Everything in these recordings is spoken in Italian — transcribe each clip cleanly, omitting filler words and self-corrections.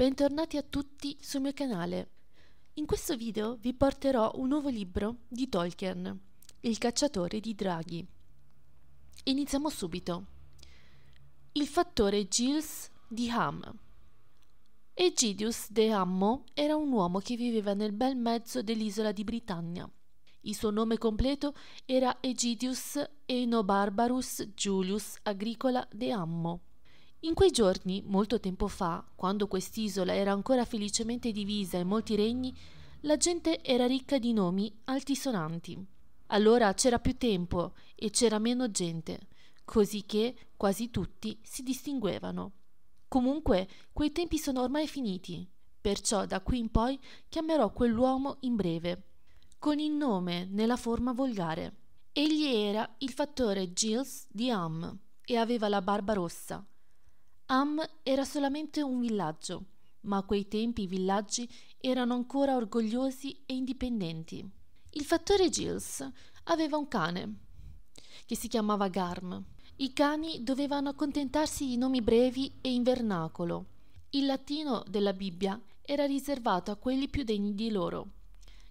Bentornati a tutti sul mio canale. In questo video vi porterò un nuovo libro di Tolkien, Il cacciatore di draghi. Iniziamo subito. Il fattore Gilles di Ham. Egidius di Ammo era un uomo che viveva nel bel mezzo dell'isola di Britannia. Il suo nome completo era Egidius Eno Barbarus Julius Agricola de Ammo. In quei giorni, molto tempo fa, quando quest'isola era ancora felicemente divisa in molti regni, la gente era ricca di nomi altisonanti. Allora c'era più tempo e c'era meno gente, così che quasi tutti si distinguevano. Comunque, quei tempi sono ormai finiti, perciò da qui in poi chiamerò quell'uomo in breve, con il nome nella forma volgare. Egli era il fattore Gils di Ham e aveva la barba rossa. Ham era solamente un villaggio, ma a quei tempi i villaggi erano ancora orgogliosi e indipendenti. Il fattore Gils aveva un cane, che si chiamava Garm. I cani dovevano accontentarsi di nomi brevi e in vernacolo. Il latino della Bibbia era riservato a quelli più degni di loro.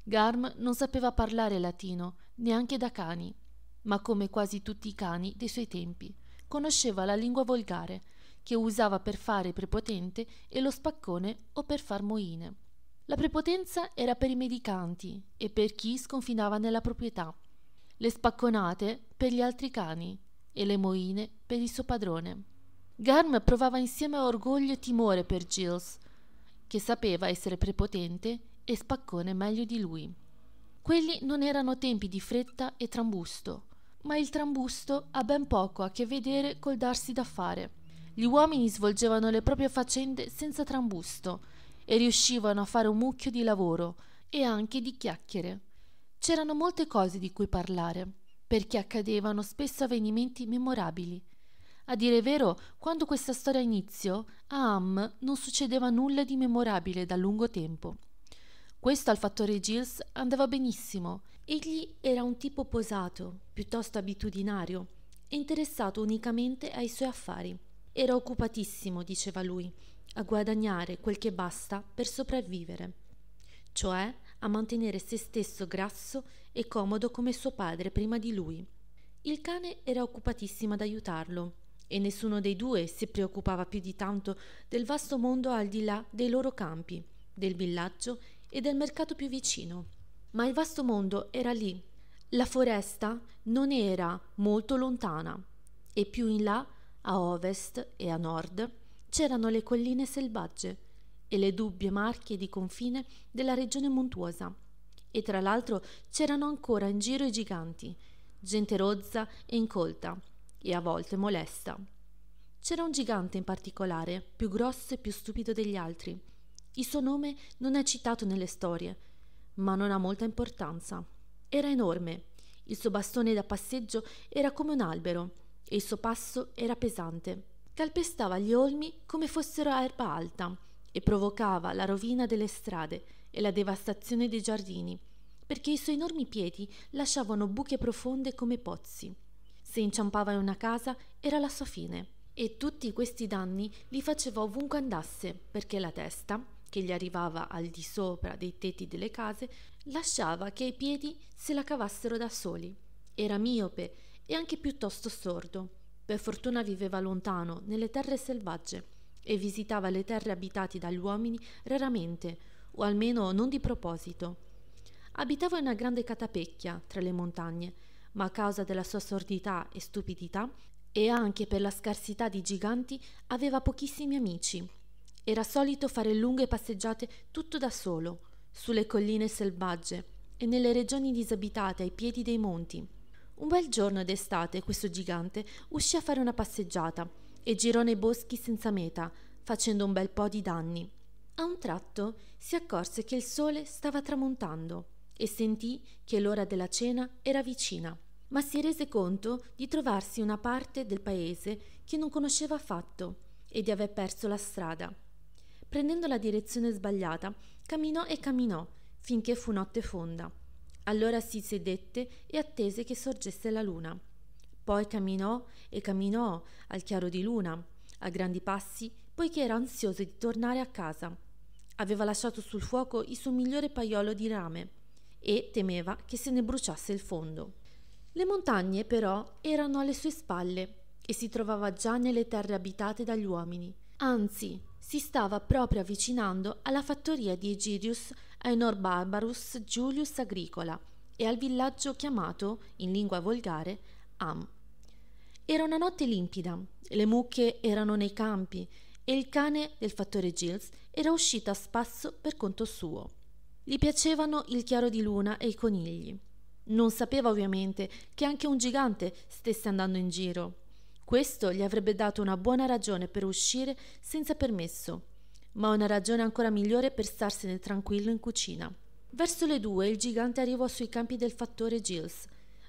Garm non sapeva parlare latino, neanche da cani, ma come quasi tutti i cani dei suoi tempi, conosceva la lingua volgare, che usava per fare prepotente e lo spaccone o per far moine. La prepotenza era per i mendicanti e per chi sconfinava nella proprietà, le spacconate per gli altri cani e le moine per il suo padrone. Garm provava insieme orgoglio e timore per Gils, che sapeva essere prepotente e spaccone meglio di lui. Quelli non erano tempi di fretta e trambusto, ma il trambusto ha ben poco a che vedere col darsi da fare. Gli uomini svolgevano le proprie faccende senza trambusto e riuscivano a fare un mucchio di lavoro e anche di chiacchiere. C'erano molte cose di cui parlare, perché accadevano spesso avvenimenti memorabili. A dire vero, quando questa storia iniziò, a Ham non succedeva nulla di memorabile da lungo tempo. Questo al fattore Gils andava benissimo. Egli era un tipo posato, piuttosto abitudinario, e interessato unicamente ai suoi affari. Era occupatissimo, diceva lui, a guadagnare quel che basta per sopravvivere, cioè a mantenere se stesso grasso e comodo come suo padre prima di lui. Il cane era occupatissimo ad aiutarlo e nessuno dei due si preoccupava più di tanto del vasto mondo al di là dei loro campi, del villaggio e del mercato più vicino. Ma il vasto mondo era lì, la foresta non era molto lontana e più in là, a ovest e a nord, c'erano le colline selvagge e le dubbie marche di confine della regione montuosa, e tra l'altro c'erano ancora in giro i giganti, gente rozza e incolta e a volte molesta. C'era un gigante in particolare, più grosso e più stupido degli altri. Il suo nome non è citato nelle storie, ma non ha molta importanza. Era enorme, il suo bastone da passeggio era come un albero e il suo passo era pesante. Calpestava gli olmi come fossero erba alta e provocava la rovina delle strade e la devastazione dei giardini, perché i suoi enormi piedi lasciavano buche profonde come pozzi. Se inciampava in una casa era la sua fine, e tutti questi danni li faceva ovunque andasse, perché la testa, che gli arrivava al di sopra dei tetti delle case, lasciava che i piedi se la cavassero da soli. Era miope e anche piuttosto sordo. Per fortuna viveva lontano, nelle terre selvagge, e visitava le terre abitate dagli uomini raramente, o almeno non di proposito. Abitava in una grande catapecchia tra le montagne, ma a causa della sua sordità e stupidità, e anche per la scarsità di giganti, aveva pochissimi amici. Era solito fare lunghe passeggiate tutto da solo, sulle colline selvagge e nelle regioni disabitate ai piedi dei monti. Un bel giorno d'estate questo gigante uscì a fare una passeggiata e girò nei boschi senza meta, facendo un bel po' di danni. A un tratto si accorse che il sole stava tramontando e sentì che l'ora della cena era vicina, ma si rese conto di trovarsi in una parte del paese che non conosceva affatto e di aver perso la strada. Prendendo la direzione sbagliata, camminò e camminò finché fu notte fonda. Allora si sedette e attese che sorgesse la luna. Poi camminò e camminò al chiaro di luna, a grandi passi, poiché era ansioso di tornare a casa. Aveva lasciato sul fuoco il suo migliore paiolo di rame e temeva che se ne bruciasse il fondo. Le montagne, però, erano alle sue spalle e si trovava già nelle terre abitate dagli uomini. Anzi, si stava proprio avvicinando alla fattoria di Egidius Eno Barbarus Julius Agricola e al villaggio chiamato, in lingua volgare, Ham. Era una notte limpida, le mucche erano nei campi e il cane del fattore Gils era uscito a spasso per conto suo. Gli piacevano il chiaro di luna e i conigli. Non sapeva ovviamente che anche un gigante stesse andando in giro. Questo gli avrebbe dato una buona ragione per uscire senza permesso, ma una ragione ancora migliore per starsene tranquillo in cucina. Verso le 2 il gigante arrivò sui campi del fattore Gilles,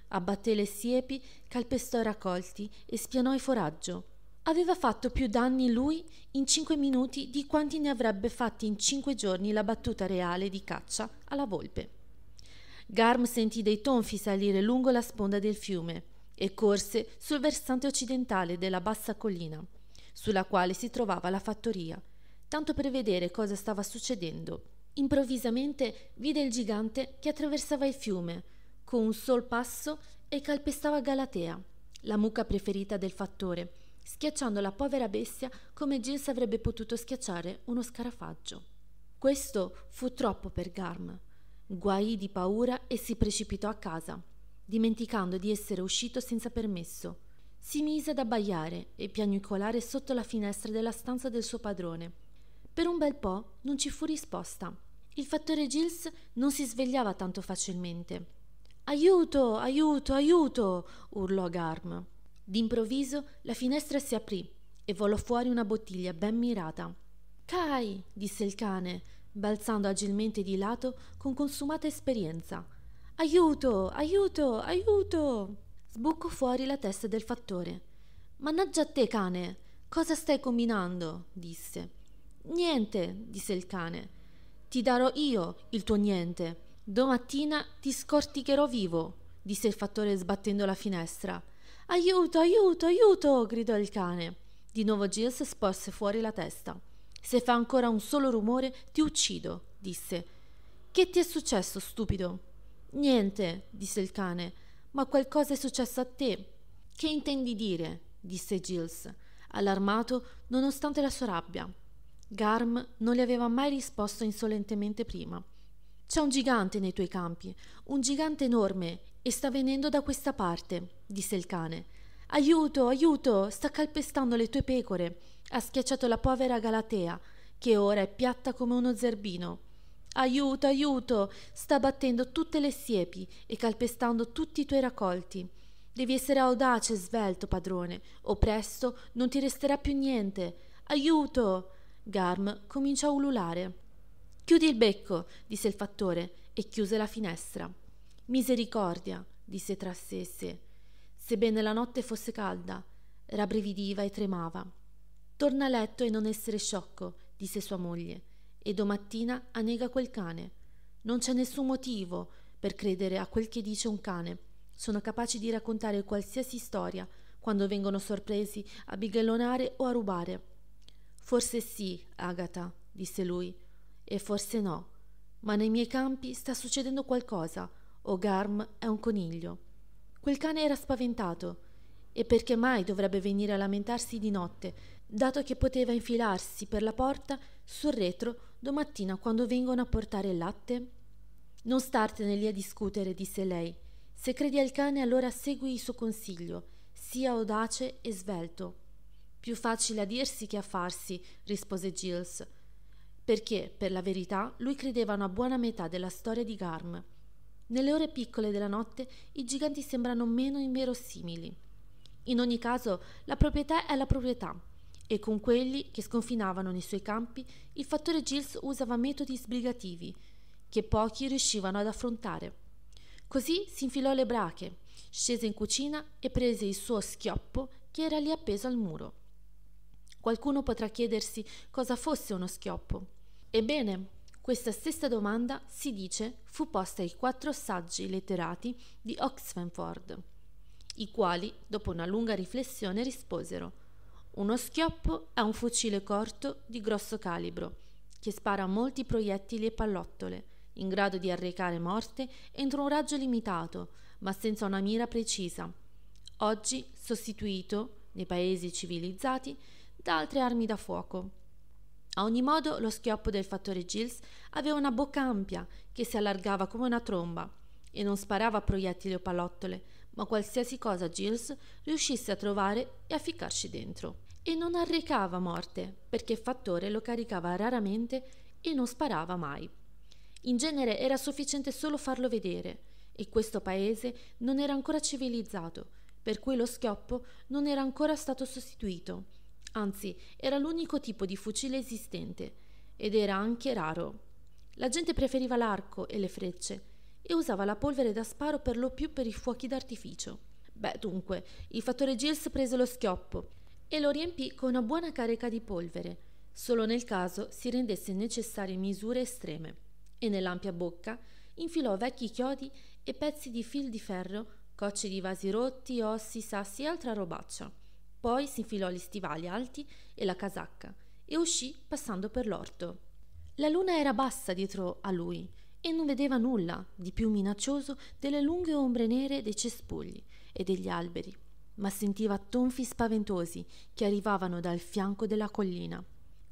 abbatté le siepi, calpestò i raccolti e spianò il foraggio. Aveva fatto più danni lui in 5 minuti di quanti ne avrebbe fatti in 5 giorni la battuta reale di caccia alla volpe. Garm sentì dei tonfi salire lungo la sponda del fiume e corse sul versante occidentale della bassa collina, sulla quale si trovava la fattoria, tanto per vedere cosa stava succedendo. Improvvisamente vide il gigante che attraversava il fiume con un sol passo e calpestava Galatea, la mucca preferita del fattore, schiacciando la povera bestia come Gils avrebbe potuto schiacciare uno scarafaggio. Questo fu troppo per Garm. Guaì di paura e si precipitò a casa, dimenticando di essere uscito senza permesso. Si mise ad abbaiare e piagnucolare sotto la finestra della stanza del suo padrone. Per un bel po' non ci fu risposta. Il fattore Gils non si svegliava tanto facilmente. «Aiuto, aiuto, aiuto!» urlò Garm. D'improvviso la finestra si aprì e volò fuori una bottiglia ben mirata. «Cai!» disse il cane, balzando agilmente di lato con consumata esperienza. «Aiuto! Aiuto! Aiuto!» Sbucò fuori la testa del fattore. «Mannaggia a te, cane! Cosa stai combinando?» disse. «Niente!» disse il cane. «Ti darò io il tuo niente. Domattina ti scorticherò vivo!» disse il fattore sbattendo la finestra. «Aiuto! Aiuto! Aiuto!» gridò il cane. Di nuovo Gils sporse fuori la testa. «Se fa ancora un solo rumore ti uccido!» disse. «Che ti è successo, stupido?» «Niente», disse il cane, «ma qualcosa è successo a te». «Che intendi dire?» disse Gils, allarmato nonostante la sua rabbia. Garm non le aveva mai risposto insolentemente prima. «C'è un gigante nei tuoi campi, un gigante enorme, e sta venendo da questa parte», disse il cane. «Aiuto, aiuto, sta calpestando le tue pecore, ha schiacciato la povera Galatea, che ora è piatta come uno zerbino. Aiuto, aiuto, sta battendo tutte le siepi e calpestando tutti i tuoi raccolti. Devi essere audace e svelto, padrone, o presto non ti resterà più niente. Aiuto!» Garm cominciò a ululare. «Chiudi il becco», disse il fattore, e chiuse la finestra. «Misericordia», disse tra sé e sé. Sebbene la notte fosse calda, rabbrividiva e tremava. «Torna a letto e non essere sciocco», disse sua moglie. «E domattina annega quel cane. Non c'è nessun motivo per credere a quel che dice un cane. Sono capaci di raccontare qualsiasi storia quando vengono sorpresi a bighellonare o a rubare». «Forse sì, Agata», disse lui, «e forse no. Ma nei miei campi sta succedendo qualcosa, o Garm è un coniglio». Quel cane era spaventato. E perché mai dovrebbe venire a lamentarsi di notte, dato che poteva infilarsi per la porta sul retro domattina quando vengono a portare il latte? «Non startene lì a discutere», disse lei. «Se credi al cane allora segui il suo consiglio, sia audace e svelto». «Più facile a dirsi che a farsi», rispose Gils, perché per la verità lui credeva a una buona metà della storia di Garm. Nelle ore piccole della notte i giganti sembrano meno inverosimili. In ogni caso la proprietà è la proprietà, e con quelli che sconfinavano nei suoi campi il fattore Gils usava metodi sbrigativi che pochi riuscivano ad affrontare. Così si infilò le brache, scese in cucina e prese il suo schioppo che era lì appeso al muro. Qualcuno potrà chiedersi cosa fosse uno schioppo. Ebbene, questa stessa domanda, si dice, fu posta ai 4 saggi letterati di Oxford, i quali, dopo una lunga riflessione, risposero: Uno schioppo è un fucile corto di grosso calibro, che spara molti proiettili e pallottole, in grado di arrecare morte entro un raggio limitato, ma senza una mira precisa, oggi sostituito, nei paesi civilizzati, da altre armi da fuoco. A ogni modo, lo schioppo del fattore Gils aveva una bocca ampia che si allargava come una tromba e non sparava proiettili o pallottole, ma qualsiasi cosa Gils riuscisse a trovare e a ficcarci dentro. E non arrecava morte, perché il fattore lo caricava raramente e non sparava mai. In genere era sufficiente solo farlo vedere, e questo paese non era ancora civilizzato, per cui lo schioppo non era ancora stato sostituito. Anzi, era l'unico tipo di fucile esistente, ed era anche raro. La gente preferiva l'arco e le frecce, e usava la polvere da sparo per lo più per i fuochi d'artificio. Beh, dunque, il fattore Gils prese lo schioppo e lo riempì con una buona carica di polvere, solo nel caso si rendesse necessarie misure estreme, e nell'ampia bocca infilò vecchi chiodi e pezzi di fil di ferro, cocci di vasi rotti, ossi, sassi e altra robaccia. Poi si infilò gli stivali alti e la casacca e uscì passando per l'orto. La luna era bassa dietro a lui e non vedeva nulla di più minaccioso delle lunghe ombre nere dei cespugli e degli alberi, ma sentiva tonfi spaventosi che arrivavano dal fianco della collina.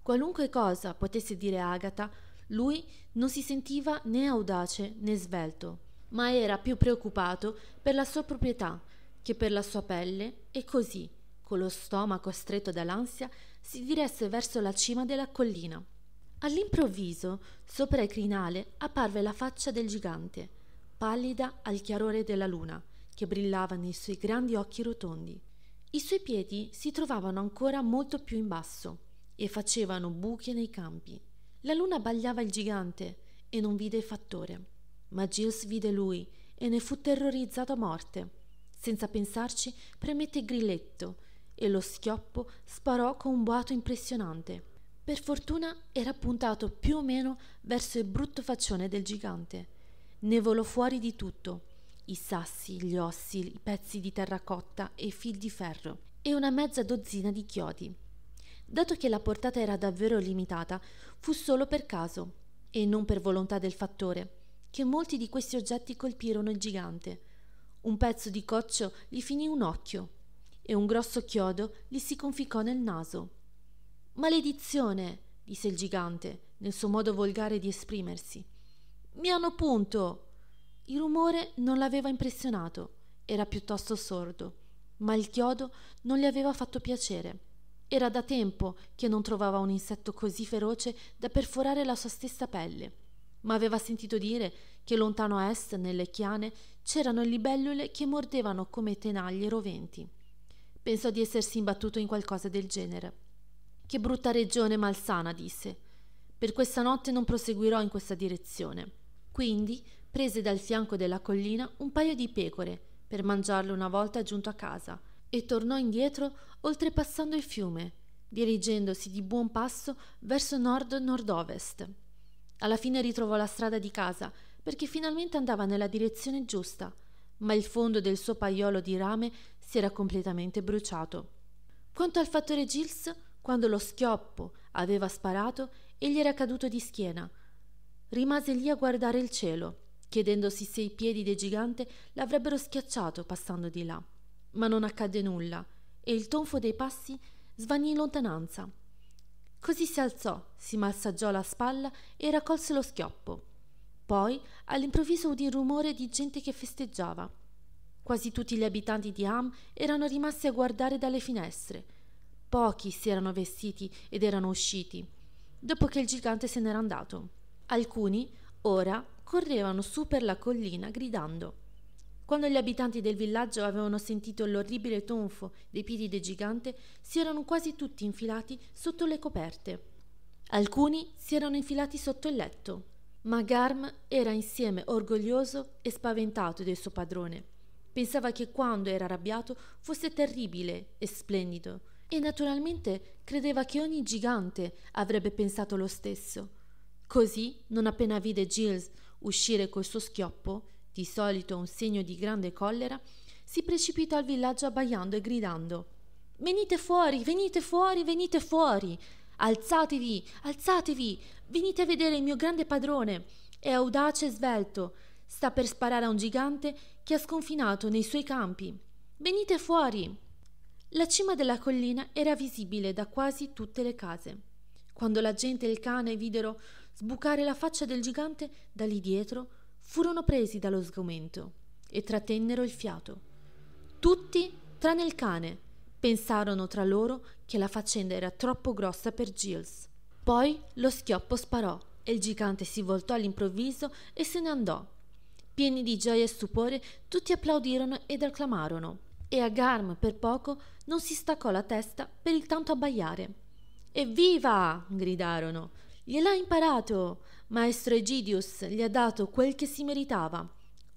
Qualunque cosa potesse dire Agata, lui non si sentiva né audace né svelto, ma era più preoccupato per la sua proprietà che per la sua pelle, e così, con lo stomaco stretto dall'ansia, si diresse verso la cima della collina. All'improvviso, sopra il crinale, apparve la faccia del gigante, pallida al chiarore della luna, che brillava nei suoi grandi occhi rotondi. I suoi piedi si trovavano ancora molto più in basso e facevano buche nei campi. La luna bagliava il gigante e non vide il fattore, ma Gils vide lui e ne fu terrorizzato a morte. Senza pensarci, premette il grilletto e lo schioppo sparò con un boato impressionante. Per fortuna era puntato più o meno verso il brutto faccione del gigante. Ne volò fuori di tutto: i sassi, gli ossi, i pezzi di terracotta e i fil di ferro, e una mezza dozzina di chiodi. Dato che la portata era davvero limitata, fu solo per caso e non per volontà del fattore che molti di questi oggetti colpirono il gigante. Un pezzo di coccio gli finì un occhio e un grosso chiodo gli si conficcò nel naso. «Maledizione!» disse il gigante nel suo modo volgare di esprimersi. «Mi hanno punto!» Il rumore non l'aveva impressionato, era piuttosto sordo, ma il chiodo non gli aveva fatto piacere. Era da tempo che non trovava un insetto così feroce da perforare la sua stessa pelle, ma aveva sentito dire che lontano a est, nelle chiane, c'erano libellule che mordevano come tenaglie roventi. Pensò di essersi imbattuto in qualcosa del genere. «Che brutta regione malsana», disse. «Per questa notte non proseguirò in questa direzione». Quindi prese dal fianco della collina un paio di pecore per mangiarle una volta giunto a casa e tornò indietro oltrepassando il fiume, dirigendosi di buon passo verso nord-nord-ovest. Alla fine ritrovò la strada di casa, perché finalmente andava nella direzione giusta, ma il fondo del suo paiolo di rame si era completamente bruciato. Quanto al fattore Gils, quando lo schioppo aveva sparato, egli era caduto di schiena. Rimase lì a guardare il cielo, chiedendosi se i piedi del gigante l'avrebbero schiacciato passando di là. Ma non accadde nulla e il tonfo dei passi svanì in lontananza. Così si alzò, si massaggiò la spalla e raccolse lo schioppo. Poi all'improvviso udì il rumore di gente che festeggiava. Quasi tutti gli abitanti di Ham erano rimasti a guardare dalle finestre. Pochi si erano vestiti ed erano usciti, dopo che il gigante se n'era andato. Alcuni, ora, correvano su per la collina gridando. Quando gli abitanti del villaggio avevano sentito l'orribile tonfo dei piedi del gigante, si erano quasi tutti infilati sotto le coperte. Alcuni si erano infilati sotto il letto. Ma Garm era insieme orgoglioso e spaventato del suo padrone. Pensava che quando era arrabbiato fosse terribile e splendido, e naturalmente credeva che ogni gigante avrebbe pensato lo stesso. Così, non appena vide Gils uscire col suo schioppo, di solito un segno di grande collera, si precipitò al villaggio abbaiando e gridando. «Venite fuori, venite fuori, venite fuori! Alzatevi, alzatevi! Venite a vedere il mio grande padrone! È audace e svelto! Sta per sparare a un gigante che ha sconfinato nei suoi campi! Venite fuori!» La cima della collina era visibile da quasi tutte le case. Quando la gente e il cane videro sbucare la faccia del gigante da lì dietro, furono presi dallo sgomento e trattennero il fiato. Tutti, tranne il cane, pensarono tra loro che la faccenda era troppo grossa per Gilles. Poi lo schioppo sparò e il gigante si voltò all'improvviso e se ne andò. Pieni di gioia e stupore, tutti applaudirono ed acclamarono, e a Garm per poco non si staccò la testa per il tanto abbaiare. «Evviva!» gridarono. «Gliel'ha imparato! Maestro Egidius gli ha dato quel che si meritava.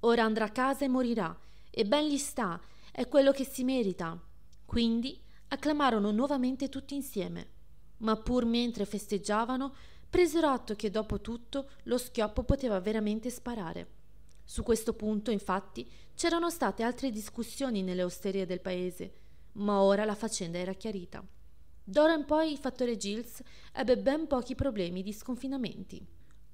Ora andrà a casa e morirà, e ben gli sta, è quello che si merita!» Quindi acclamarono nuovamente tutti insieme, ma pur mentre festeggiavano presero atto che dopo tutto lo schioppo poteva veramente sparare. Su questo punto, infatti, c'erano state altre discussioni nelle osterie del paese, ma ora la faccenda era chiarita. D'ora in poi il fattore Gilles ebbe ben pochi problemi di sconfinamenti.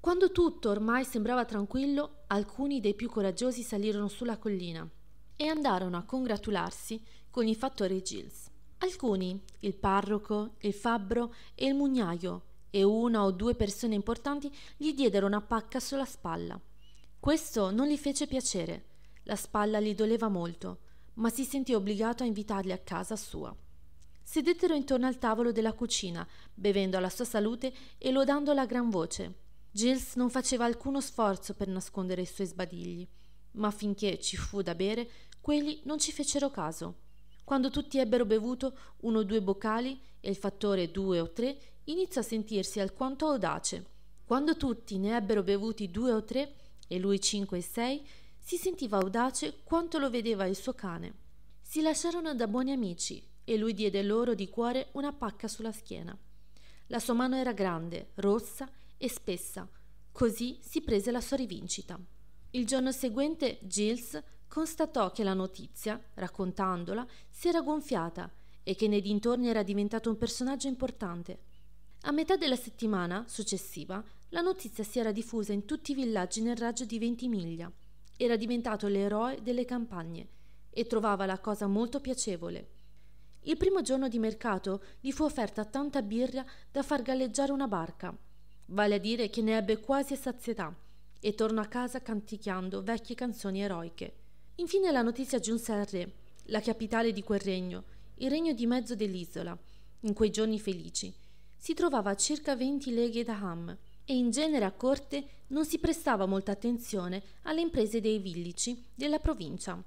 Quando tutto ormai sembrava tranquillo, alcuni dei più coraggiosi salirono sulla collina e andarono a congratularsi con il fattore Gilles. Alcuni, il parroco, il fabbro e il mugnaio, e una o due persone importanti, gli diedero una pacca sulla spalla. Questo non gli fece piacere, la spalla gli doleva molto, ma si sentì obbligato a invitarli a casa sua. Sedettero intorno al tavolo della cucina, bevendo alla sua salute e lodandola a gran voce. Gilles non faceva alcuno sforzo per nascondere i suoi sbadigli, ma finché ci fu da bere, quelli non ci fecero caso. Quando tutti ebbero bevuto uno o due boccali e il fattore due o tre, iniziò a sentirsi alquanto audace. Quando tutti ne ebbero bevuti due o tre e lui 5 e 6, si sentiva audace quanto lo vedeva il suo cane. Si lasciarono da buoni amici e lui diede loro di cuore una pacca sulla schiena. La sua mano era grande, rossa e spessa, così si prese la sua rivincita. Il giorno seguente Gilles constatò che la notizia, raccontandola, si era gonfiata e che nei dintorni era diventato un personaggio importante. A metà della settimana successiva la notizia si era diffusa in tutti i villaggi nel raggio di 20 miglia. Era diventato l'eroe delle campagne e trovava la cosa molto piacevole. Il primo giorno di mercato gli fu offerta tanta birra da far galleggiare una barca, vale a dire che ne ebbe quasi a sazietà, e tornò a casa canticchiando vecchie canzoni eroiche. Infine la notizia giunse al re, la capitale di quel regno, il regno di mezzo dell'isola. In quei giorni felici si trovava a circa 20 leghe da Ham, e in genere a corte non si prestava molta attenzione alle imprese dei villici della provincia,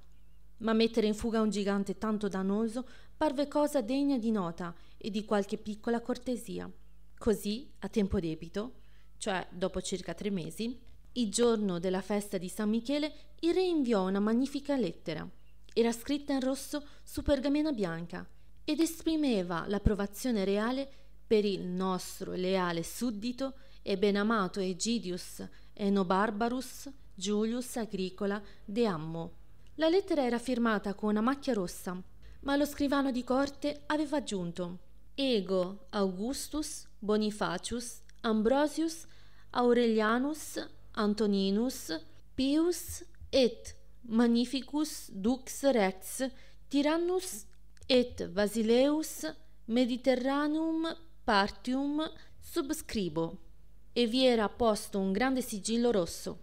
ma mettere in fuga un gigante tanto dannoso parve cosa degna di nota e di qualche piccola cortesia. Così, a tempo debito, cioè dopo circa 3 mesi, il giorno della festa di San Michele, il re inviò una magnifica lettera. Era scritta in rosso su pergamena bianca ed esprimeva l'approvazione reale per il nostro leale suddito e benamato Egidius Eno Barbarus Julius Agricola de Ammo. La lettera era firmata con una macchia rossa, ma lo scrivano di corte aveva aggiunto Ego Augustus Bonifacius Ambrosius Aurelianus Antoninus Pius et Magnificus Dux Rex Tirannus et Basileus Mediterraneum Partium subscribo, e vi era posto un grande sigillo rosso.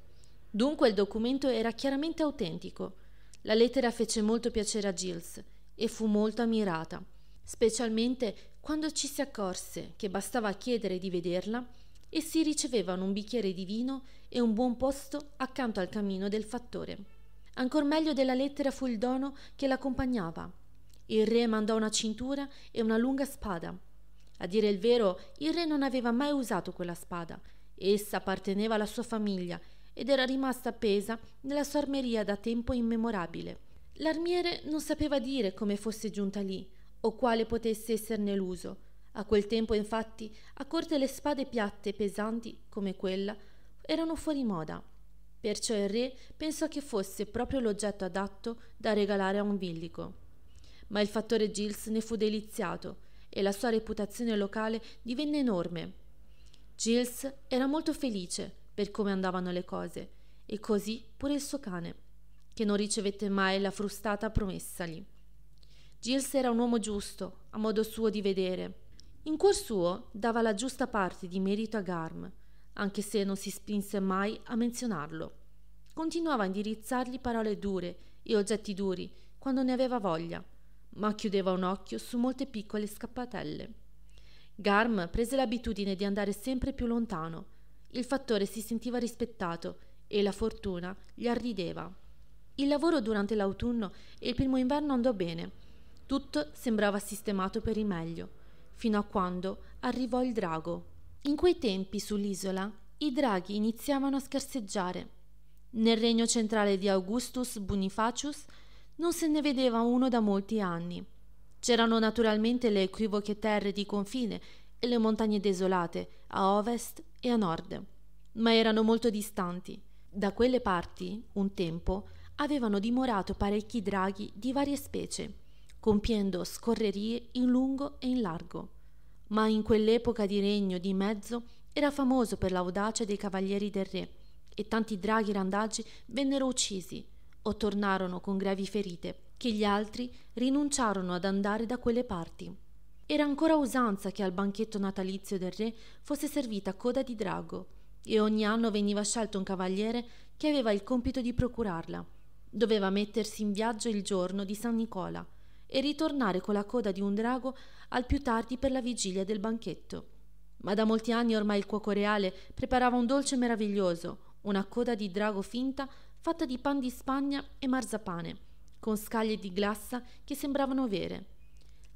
Dunque il documento era chiaramente autentico. La lettera fece molto piacere a Gilles e fu molto ammirata, specialmente quando ci si accorse che bastava chiedere di vederla e si ricevevano un bicchiere di vino e un buon posto accanto al camino del fattore. Ancor meglio della lettera fu il dono che l'accompagnava. Il re mandò una cintura e una lunga spada. A dire il vero, il re non aveva mai usato quella spada. Essa apparteneva alla sua famiglia ed era rimasta appesa nella sua armeria da tempo immemorabile. L'armiere non sapeva dire come fosse giunta lì o quale potesse esserne l'uso. A quel tempo, infatti, a corte le spade piatte e pesanti come quella erano fuori moda, perciò il re pensò che fosse proprio l'oggetto adatto da regalare a un villico. ma il fattore Gils ne fu deliziato e la sua reputazione locale divenne enorme. Gils era molto felice per come andavano le cose, e così pure il suo cane, che non ricevette mai la frustata promessagli. Gils era un uomo giusto, a modo suo di vedere. In cuor suo dava la giusta parte di merito a Garm, anche se non si spinse mai a menzionarlo. Continuava a indirizzargli parole dure e oggetti duri quando ne aveva voglia, ma chiudeva un occhio su molte piccole scappatelle. Garm prese l'abitudine di andare sempre più lontano. Il fattore si sentiva rispettato e la fortuna gli arrideva. Il lavoro durante l'autunno e il primo inverno andò bene. Tutto sembrava sistemato per il meglio, fino a quando arrivò il drago. In quei tempi sull'isola i draghi iniziavano a scarseggiare. Nel regno centrale di Augustus Bonifacius non se ne vedeva uno da molti anni. C'erano naturalmente le equivoche terre di confine e le montagne desolate a ovest e a nord, ma erano molto distanti. Da quelle parti, un tempo, avevano dimorato parecchi draghi di varie specie, compiendo scorrerie in lungo e in largo. Ma in quell'epoca di regno di mezzo era famoso per l'audacia dei cavalieri del re, e tanti draghi randagi vennero uccisi o tornarono con gravi ferite, che gli altri rinunciarono ad andare da quelle parti. Era ancora usanza che al banchetto natalizio del re fosse servita coda di drago, e ogni anno veniva scelto un cavaliere che aveva il compito di procurarla. Doveva mettersi in viaggio il giorno di San Nicola e ritornare con la coda di un drago al più tardi per la vigilia del banchetto. Ma da molti anni ormai il cuoco reale preparava un dolce meraviglioso, una coda di drago finta fatta di pan di Spagna e marzapane, con scaglie di glassa che sembravano vere.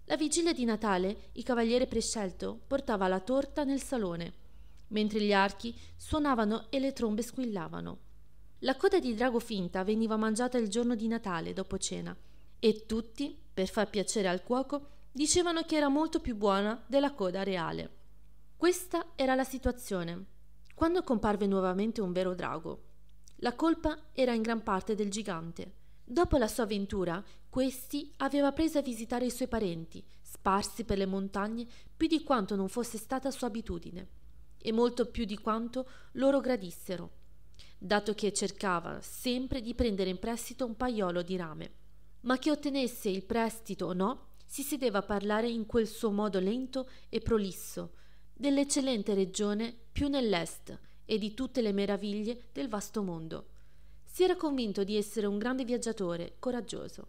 La vigilia di Natale il cavaliere prescelto portava la torta nel salone, mentre gli archi suonavano e le trombe squillavano. La coda di drago finta veniva mangiata il giorno di Natale dopo cena, e tutti, per far piacere al cuoco, dicevano che era molto più buona della coda reale. Questa era la situazione, quando comparve nuovamente un vero drago. La colpa era in gran parte del gigante. Dopo la sua avventura, questi aveva preso a visitare i suoi parenti, sparsi per le montagne più di quanto non fosse stata sua abitudine, e molto più di quanto loro gradissero, dato che cercava sempre di prendere in prestito un paiolo di rame. Ma che ottenesse il prestito o no, si sedeva a parlare in quel suo modo lento e prolisso dell'eccellente regione più nell'est e di tutte le meraviglie del vasto mondo. Si era convinto di essere un grande viaggiatore coraggioso.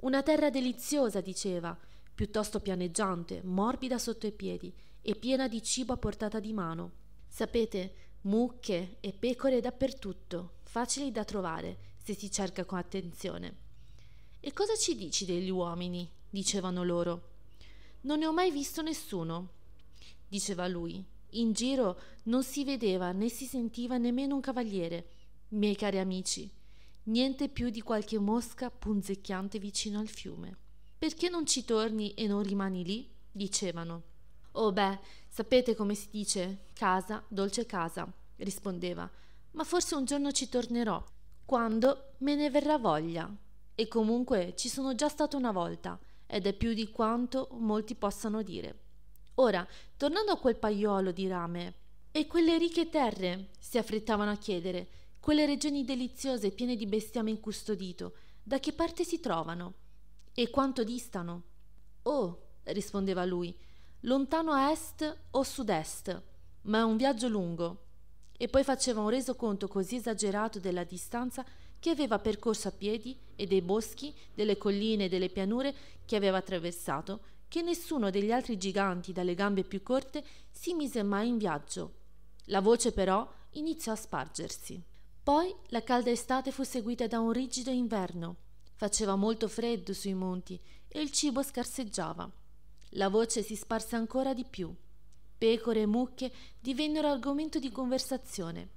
Una terra deliziosa, diceva, piuttosto pianeggiante, morbida sotto i piedi e piena di cibo a portata di mano. Sapete, mucche e pecore dappertutto, facili da trovare se si cerca con attenzione. «E cosa ci dici degli uomini?» dicevano loro. «Non ne ho mai visto nessuno», diceva lui. «In giro non si vedeva né si sentiva nemmeno un cavaliere, miei cari amici, niente più di qualche mosca punzecchiante vicino al fiume». «Perché non ci torni e non rimani lì?» dicevano. «Oh beh, sapete come si dice? Casa, dolce casa», rispondeva. «Ma forse un giorno ci tornerò, quando me ne verrà voglia». E comunque ci sono già stato una volta, ed è più di quanto molti possano dire. Ora, tornando a quel paiolo di rame, e quelle ricche terre, si affrettavano a chiedere, quelle regioni deliziose piene di bestiame incustodito, da che parte si trovano? E quanto distano? «Oh», rispondeva lui, «lontano a est o sud-est, ma è un viaggio lungo». E poi faceva un resoconto così esagerato della distanza che aveva percorso a piedi e dei boschi, delle colline e delle pianure che aveva attraversato, che nessuno degli altri giganti dalle gambe più corte si mise mai in viaggio. La voce però iniziò a spargersi. Poi la calda estate fu seguita da un rigido inverno. Faceva molto freddo sui monti e il cibo scarseggiava. La voce si sparse ancora di più. Pecore e mucche divennero argomento di conversazione.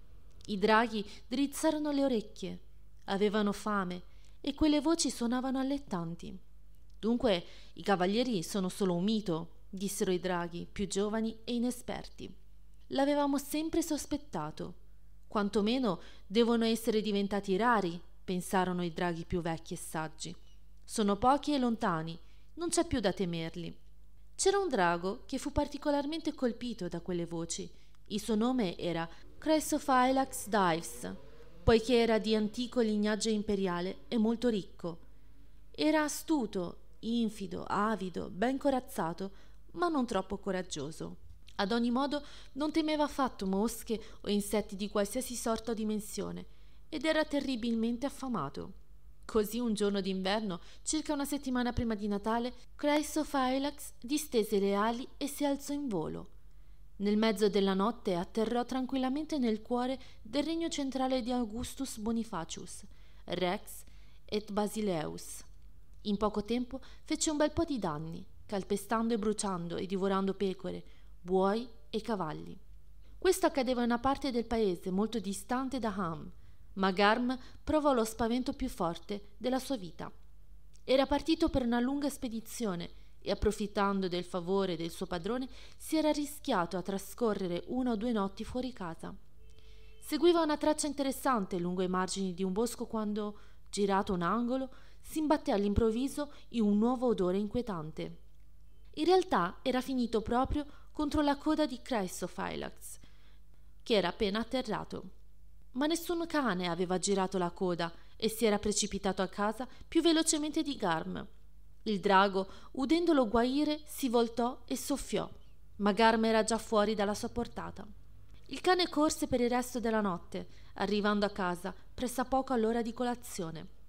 I draghi drizzarono le orecchie. Avevano fame e quelle voci suonavano allettanti. «Dunque i cavalieri sono solo un mito», dissero i draghi, più giovani e inesperti. «L'avevamo sempre sospettato. Quantomeno devono essere diventati rari», pensarono i draghi più vecchi e saggi. «Sono pochi e lontani non c'è più da temerli. C'era un drago che fu particolarmente colpito da quelle voci. Il suo nome era Chrysophylax Dives, poiché era di antico lignaggio imperiale e molto ricco. Era astuto, infido, avido, ben corazzato, ma non troppo coraggioso. Ad ogni modo non temeva affatto mosche o insetti di qualsiasi sorta o dimensione, ed era terribilmente affamato. Così un giorno d'inverno, circa una settimana prima di Natale, Chrysophylax distese le ali e si alzò in volo. Nel mezzo della notte atterrò tranquillamente nel cuore del regno centrale di Augustus Bonifacius, Rex et Basileus. In poco tempo fece un bel po' di danni, calpestando e bruciando e divorando pecore, buoi e cavalli. Questo accadeva in una parte del paese molto distante da Ham, ma Garm provò lo spavento più forte della sua vita. Era partito per una lunga spedizione e, approfittando del favore del suo padrone, si era rischiato a trascorrere una o due notti fuori casa. Seguiva una traccia interessante lungo i margini di un bosco quando, girato un angolo, si imbatté all'improvviso in un nuovo odore inquietante. In realtà era finito proprio contro la coda di Chrysophylax, che era appena atterrato. Ma nessun cane aveva girato la coda e si era precipitato a casa più velocemente di Garm. Il drago, udendolo guaire, si voltò e soffiò, ma Garm era già fuori dalla sua portata. Il cane corse per il resto della notte, arrivando a casa pressappoco all'ora di colazione.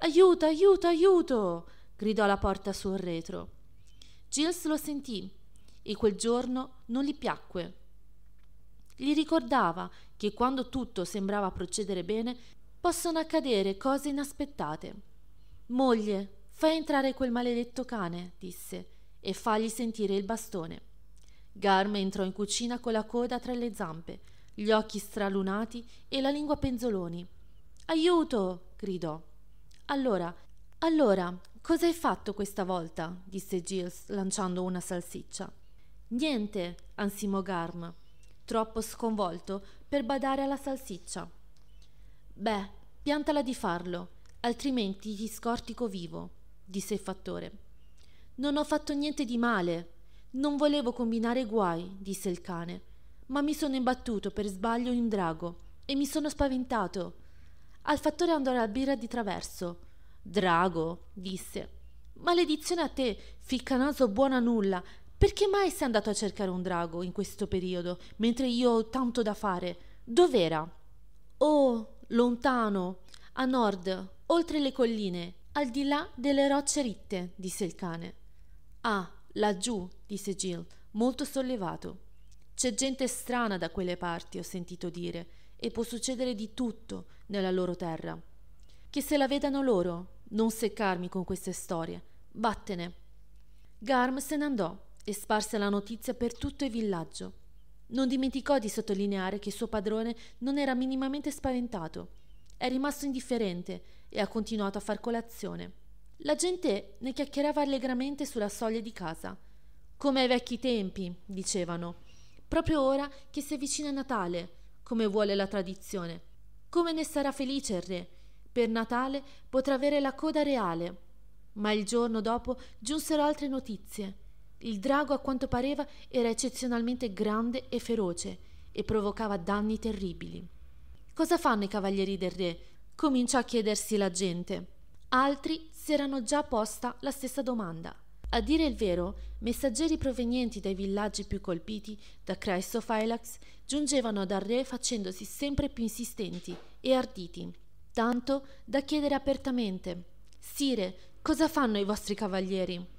«Aiuto, aiuto, aiuto!» gridò alla porta sul retro. Gils lo sentì e quel giorno non gli piacque. Gli ricordava che quando tutto sembrava procedere bene possono accadere cose inaspettate. «Moglie, fai entrare quel maledetto cane», disse, «e fagli sentire il bastone». Garm entrò in cucina con la coda tra le zampe, gli occhi stralunati e la lingua penzoloni. «Aiuto!» gridò. Allora, cosa hai fatto questa volta?» disse Gils, lanciando una salsiccia. «Niente», ansimò Garm, troppo sconvolto per badare alla salsiccia. «Beh, piantala di farlo, altrimenti ti scortico vivo», disse il fattore. «Non ho fatto niente di male, non volevo combinare guai», disse il cane, «ma mi sono imbattuto per sbaglio in un drago e mi sono spaventato». Al fattore andò la birra di traverso. «Drago», disse, «maledizione a te, ficcanaso buona nulla. Perché mai sei andato a cercare un drago in questo periodo, mentre io ho tanto da fare? Dov'era?» «Oh, lontano, a nord, oltre le colline, al di là delle rocce ritte», disse il cane. «Ah, laggiù», disse Gil, molto sollevato. «C'è gente strana da quelle parti, ho sentito dire, e può succedere di tutto nella loro terra. Che se la vedano loro. Non seccarmi con queste storie. Vattene». Garm se ne andò e sparse la notizia per tutto il villaggio. Non dimenticò di sottolineare che suo padrone non era minimamente spaventato. È rimasto indifferente e ha continuato a far colazione. La gente ne chiacchierava allegramente sulla soglia di casa. «Come ai vecchi tempi», dicevano, «proprio ora che si avvicina Natale, come vuole la tradizione. Come ne sarà felice il re. Per Natale potrà avere la coda reale». Ma il giorno dopo giunsero altre notizie. Il drago, a quanto pareva, era eccezionalmente grande e feroce e provocava danni terribili. «Cosa fanno i cavalieri del re?» cominciò a chiedersi la gente. Altri si erano già posta la stessa domanda. A dire il vero, messaggeri provenienti dai villaggi più colpiti da Chrysophylax giungevano dal re facendosi sempre più insistenti e arditi, tanto da chiedere apertamente: «Sire, cosa fanno i vostri cavalieri?»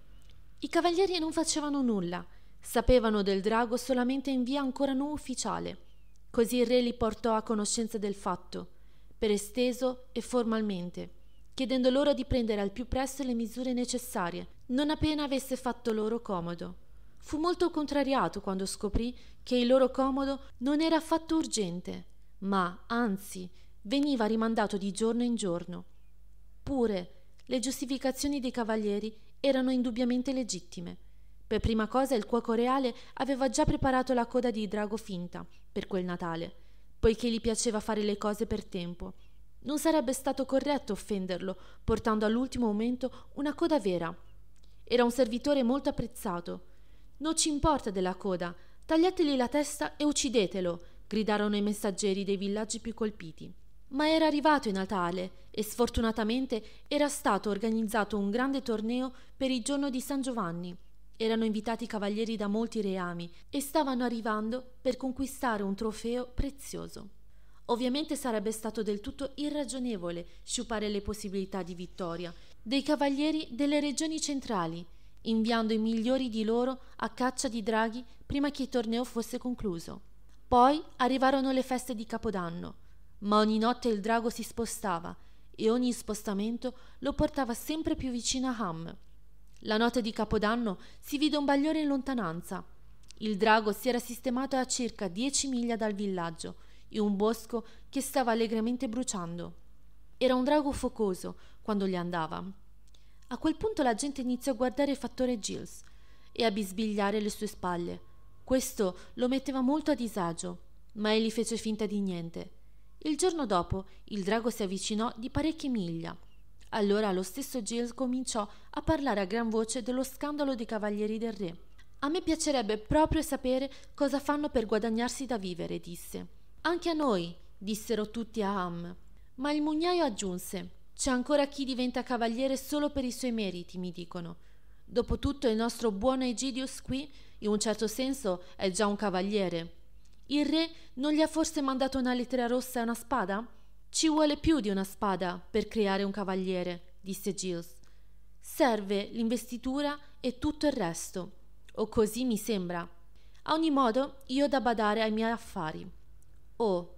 I cavalieri non facevano nulla, sapevano del drago solamente in via ancora non ufficiale. Così il re li portò a conoscenza del fatto, per esteso e formalmente, chiedendo loro di prendere al più presto le misure necessarie, non appena avesse fatto loro comodo. Fu molto contrariato quando scoprì che il loro comodo non era affatto urgente, ma, anzi, veniva rimandato di giorno in giorno. Pure, le giustificazioni dei cavalieri erano indubbiamente legittime. Per prima cosa il cuoco reale aveva già preparato la coda di drago finta per quel Natale, poiché gli piaceva fare le cose per tempo. Non sarebbe stato corretto offenderlo portando all'ultimo momento una coda vera. Era un servitore molto apprezzato. «Non ci importa della coda, tagliateli la testa e uccidetelo», gridarono i messaggeri dei villaggi più colpiti. Ma era arrivato il Natale e sfortunatamente era stato organizzato un grande torneo per il giorno di San Giovanni. Erano invitati cavalieri da molti reami e stavano arrivando per conquistare un trofeo prezioso. Ovviamente sarebbe stato del tutto irragionevole sciupare le possibilità di vittoria dei cavalieri delle regioni centrali, inviando i migliori di loro a caccia di draghi prima che il torneo fosse concluso. Poi arrivarono le feste di Capodanno, ma ogni notte il drago si spostava e ogni spostamento lo portava sempre più vicino a Ham. La notte di Capodanno si vide un bagliore in lontananza. Il drago si era sistemato a circa 10 miglia dal villaggio, in un bosco che stava allegramente bruciando. Era un drago focoso quando gli andava. A quel punto la gente iniziò a guardare il fattore Gils e a bisbigliare le sue spalle. Questo lo metteva molto a disagio, ma egli fece finta di niente. Il giorno dopo il drago si avvicinò di parecchie miglia. Allora lo stesso Gils cominciò a parlare a gran voce dello scandalo dei cavalieri del re. «A me piacerebbe proprio sapere cosa fanno per guadagnarsi da vivere», disse. «Anche a noi», dissero tutti a Ham. Ma il mugnaio aggiunse: «C'è ancora chi diventa cavaliere solo per i suoi meriti, mi dicono. Dopotutto il nostro buon Egidius qui, in un certo senso, è già un cavaliere. Il re non gli ha forse mandato una lettera rossa e una spada?» «Ci vuole più di una spada per creare un cavaliere», disse Gils. «Serve l'investitura e tutto il resto. O così mi sembra. A ogni modo, io ho da badare ai miei affari». «Oh,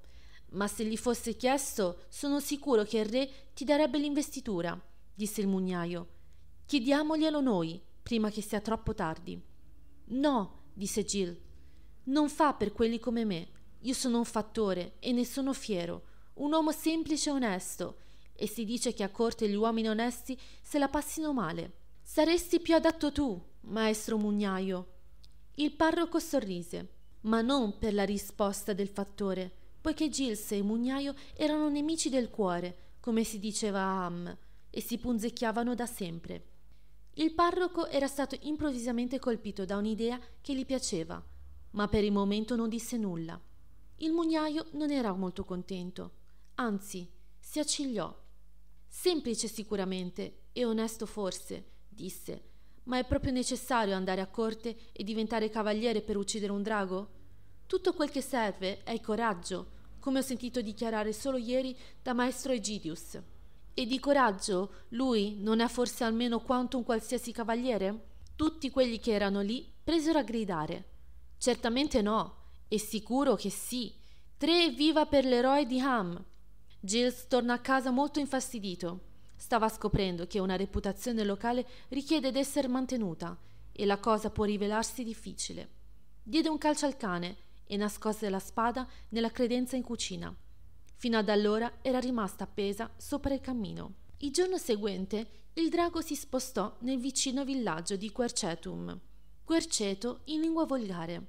ma se gli fosse chiesto, sono sicuro che il re ti darebbe l'investitura», disse il mugnaio. «Chiediamoglielo noi, prima che sia troppo tardi». «No», disse Gils, «non fa per quelli come me. Io sono un fattore e ne sono fiero. Un uomo semplice e onesto, e si dice che a corte gli uomini onesti se la passino male. Saresti più adatto tu, maestro mugnaio». Il parroco sorrise, ma non per la risposta del fattore, poiché Gils e il mugnaio erano nemici del cuore, come si diceva a Ham, e si punzecchiavano da sempre. Il parroco era stato improvvisamente colpito da un'idea che gli piaceva, ma per il momento non disse nulla. Il mugnaio non era molto contento. Anzi, si accigliò. «Semplice sicuramente e onesto forse», disse, «ma è proprio necessario andare a corte e diventare cavaliere per uccidere un drago? Tutto quel che serve è il coraggio, come ho sentito dichiarare solo ieri da maestro Egidius». «E di coraggio lui non è forse almeno quanto un qualsiasi cavaliere?» Tutti quelli che erano lì presero a gridare: «Certamente no, è sicuro che sì. Tre viva per l'eroe di Ham!» Gils torna a casa molto infastidito. Stava scoprendo che una reputazione locale richiede d'essere mantenuta e la cosa può rivelarsi difficile. Diede un calcio al cane e nascose la spada nella credenza in cucina. Fino ad allora era rimasta appesa sopra il cammino. Il giorno seguente il drago si spostò nel vicino villaggio di Quercetum, Querceto in lingua volgare.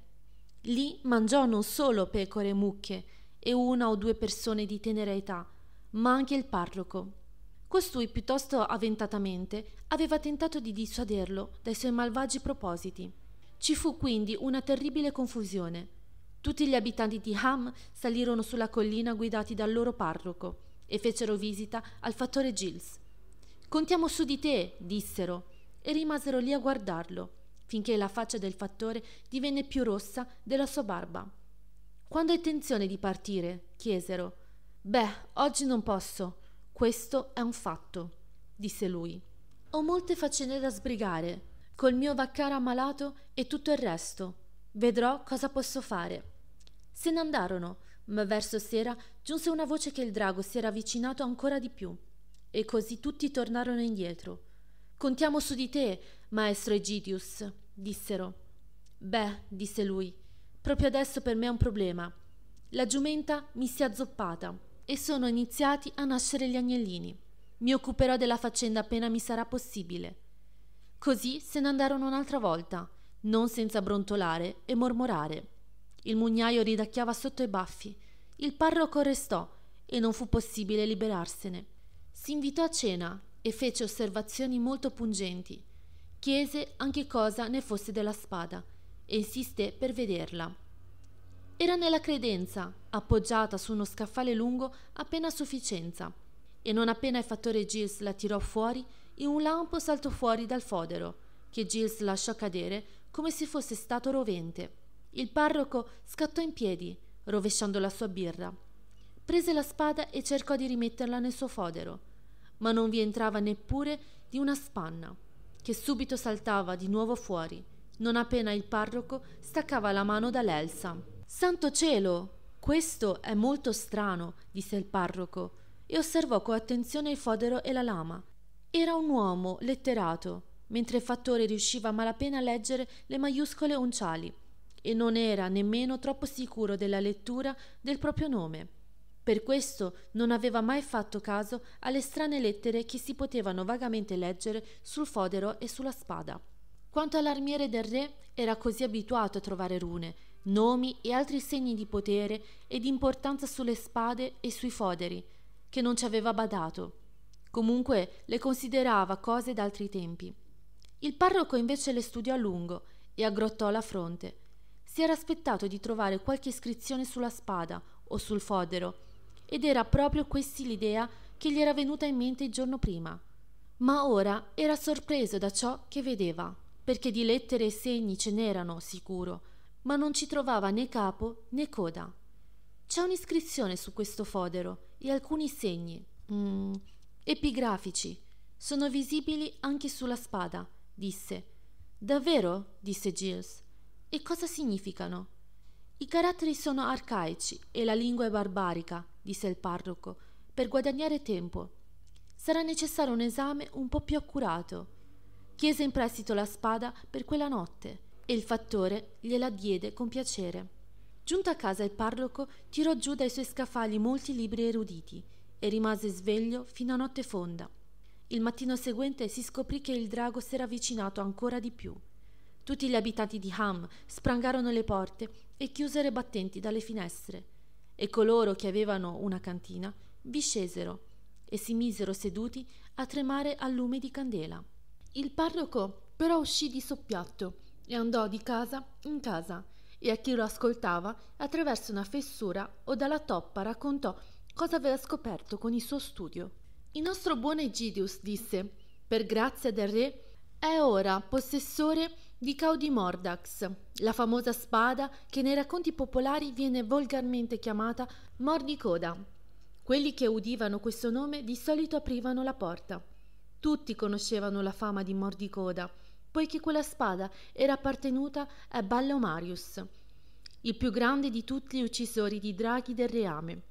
Lì mangiò non solo pecore e mucche e una o due persone di tenera età, ma anche il parroco. Costui, piuttosto avventatamente, aveva tentato di dissuaderlo dai suoi malvagi propositi. Ci fu quindi una terribile confusione. Tutti gli abitanti di Ham salirono sulla collina guidati dal loro parroco e fecero visita al fattore Gils. «Contiamo su di te», dissero, e rimasero lì a guardarlo, finché la faccia del fattore divenne più rossa della sua barba. «Quando hai intenzione di partire?» chiesero. «Beh, oggi non posso. Questo è un fatto», disse lui. «Ho molte faccende da sbrigare, col mio vaccaro ammalato e tutto il resto. Vedrò cosa posso fare». Se ne andarono, ma verso sera giunse una voce che il drago si era avvicinato ancora di più, e così tutti tornarono indietro. «Contiamo su di te, maestro Egidius», dissero. «Beh», disse lui, «proprio adesso per me è un problema. La giumenta mi si è azzoppata e sono iniziati a nascere gli agnellini. Mi occuperò della faccenda appena mi sarà possibile». Così se ne andarono un'altra volta, non senza brontolare e mormorare. Il mugnaio ridacchiava sotto i baffi. Il parroco restò e non fu possibile liberarsene. Si invitò a cena e fece osservazioni molto pungenti. Chiese anche cosa ne fosse della spada e insisté per vederla. Era nella credenza, appoggiata su uno scaffale lungo appena a sufficienza, e non appena il fattore Gils la tirò fuori, in un lampo saltò fuori dal fodero, che Gils lasciò cadere come se fosse stato rovente. Il parroco scattò in piedi, rovesciando la sua birra. Prese la spada e cercò di rimetterla nel suo fodero, ma non vi entrava neppure di una spanna, che subito saltava di nuovo fuori, non appena il parroco staccava la mano dall'elsa. «Santo cielo! Questo è molto strano», disse il parroco, e osservò con attenzione il fodero e la lama. Era un uomo letterato, mentre il fattore riusciva a malapena a leggere le maiuscole unciali, e non era nemmeno troppo sicuro della lettura del proprio nome. Per questo non aveva mai fatto caso alle strane lettere che si potevano vagamente leggere sul fodero e sulla spada. Quanto all'armiere del re, era così abituato a trovare rune, nomi e altri segni di potere e di importanza sulle spade e sui foderi, che non ci aveva badato. Comunque le considerava cose d'altri tempi. Il parroco invece le studiò a lungo e aggrottò la fronte. Si era aspettato di trovare qualche iscrizione sulla spada o sul fodero, ed era proprio questa l'idea che gli era venuta in mente il giorno prima. Ma ora era sorpreso da ciò che vedeva, perché di lettere e segni ce n'erano, sicuro, ma non ci trovava né capo né coda. «C'è un'iscrizione su questo fodero e alcuni segni, epigrafici, sono visibili anche sulla spada», disse. «Davvero?» disse Gilles. «E cosa significano?» «I caratteri sono arcaici e la lingua è barbarica», disse il parroco, «per guadagnare tempo. Sarà necessario un esame un po' più accurato». Chiese in prestito la spada per quella notte e il fattore gliela diede con piacere. Giunto a casa, il parroco tirò giù dai suoi scaffali molti libri eruditi e rimase sveglio fino a notte fonda. Il mattino seguente si scoprì che il drago s'era avvicinato ancora di più. Tutti gli abitanti di Ham sprangarono le porte e chiusero i battenti dalle finestre, e coloro che avevano una cantina vi scesero e si misero seduti a tremare al lume di candela. Il parroco però uscì di soppiatto e andò di casa in casa, e a chi lo ascoltava attraverso una fessura o dalla toppa raccontò cosa aveva scoperto con il suo studio. «Il nostro buon Egidius», disse, «per grazia del re, è ora possessore di Caudimordax, la famosa spada che nei racconti popolari viene volgarmente chiamata Mordicoda. Quelli che udivano questo nome di solito aprivano la porta. Tutti conoscevano la fama di Mordicoda, poiché quella spada era appartenuta a Ballomarius, il più grande di tutti gli uccisori di draghi del reame.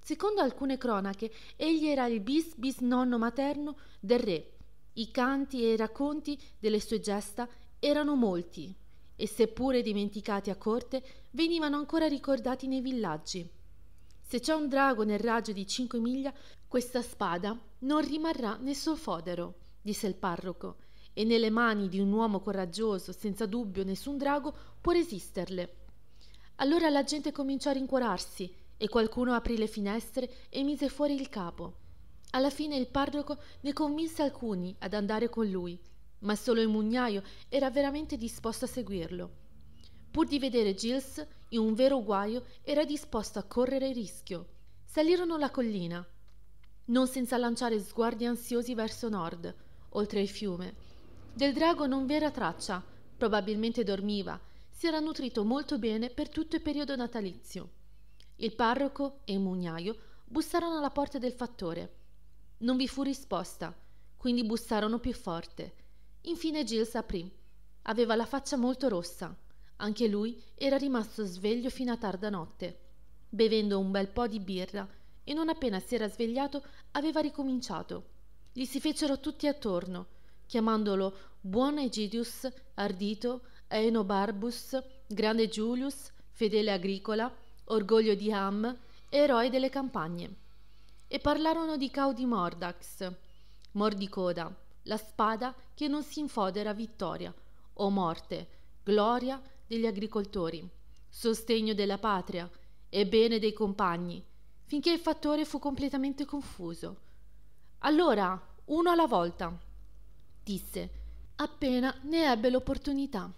Secondo alcune cronache, egli era il bisbisnonno materno del re. I canti e i racconti delle sue gesta erano molti, e seppure dimenticati a corte, venivano ancora ricordati nei villaggi. Se c'è un drago nel raggio di 5 miglia, questa spada non rimarrà nel suo fodero», disse il parroco, «e nelle mani di un uomo coraggioso, senza dubbio nessun drago può resisterle». Allora la gente cominciò a rincuorarsi, e qualcuno aprì le finestre e mise fuori il capo. Alla fine il parroco ne convinse alcuni ad andare con lui, ma solo il mugnaio era veramente disposto a seguirlo. Pur di vedere Gils in un vero guaio, era disposto a correre il rischio. Salirono la collina, non senza lanciare sguardi ansiosi verso nord, oltre il fiume. Del drago non vi era traccia, probabilmente dormiva, si era nutrito molto bene per tutto il periodo natalizio. Il parroco e il mugnaio bussarono alla porta del fattore. Non vi fu risposta, quindi bussarono più forte. Infine Gils aprì. Aveva la faccia molto rossa. Anche lui era rimasto sveglio fino a tarda notte, bevendo un bel po' di birra, e non appena si era svegliato aveva ricominciato. Gli si fecero tutti attorno, chiamandolo buon Egidius, ardito, Eno Barbarus, grande Julius, fedele agricola, orgoglio di Ham, eroe delle campagne. E parlarono di Caudimordax, Mordicoda, la spada che non si infodera vittoria o morte, gloria degli agricoltori, sostegno della patria e bene dei compagni, finché il fattore fu completamente confuso. «Allora, uno alla volta», disse, appena ne ebbe l'opportunità.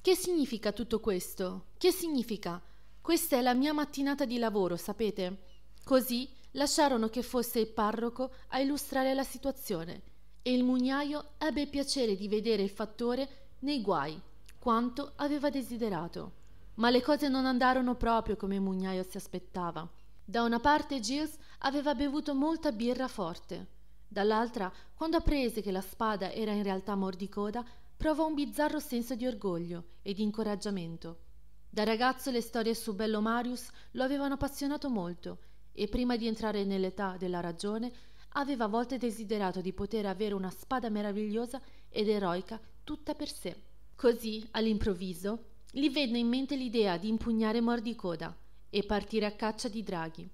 Che significa tutto questo? Che significa? Questa è la mia mattinata di lavoro, sapete? Così lasciarono che fosse il parroco a illustrare la situazione, e il mugnaio ebbe il piacere di vedere il fattore nei guai, quanto aveva desiderato. Ma le cose non andarono proprio come il mugnaio si aspettava. Da una parte Gils aveva bevuto molta birra forte, dall'altra, quando apprese che la spada era in realtà Mordicoda, provò un bizzarro senso di orgoglio e di incoraggiamento. Da ragazzo le storie su Ballomarius lo avevano appassionato molto, e prima di entrare nell'età della ragione aveva a volte desiderato di poter avere una spada meravigliosa ed eroica tutta per sé. Così, all'improvviso, gli venne in mente l'idea di impugnare Mordicoda e partire a caccia di draghi,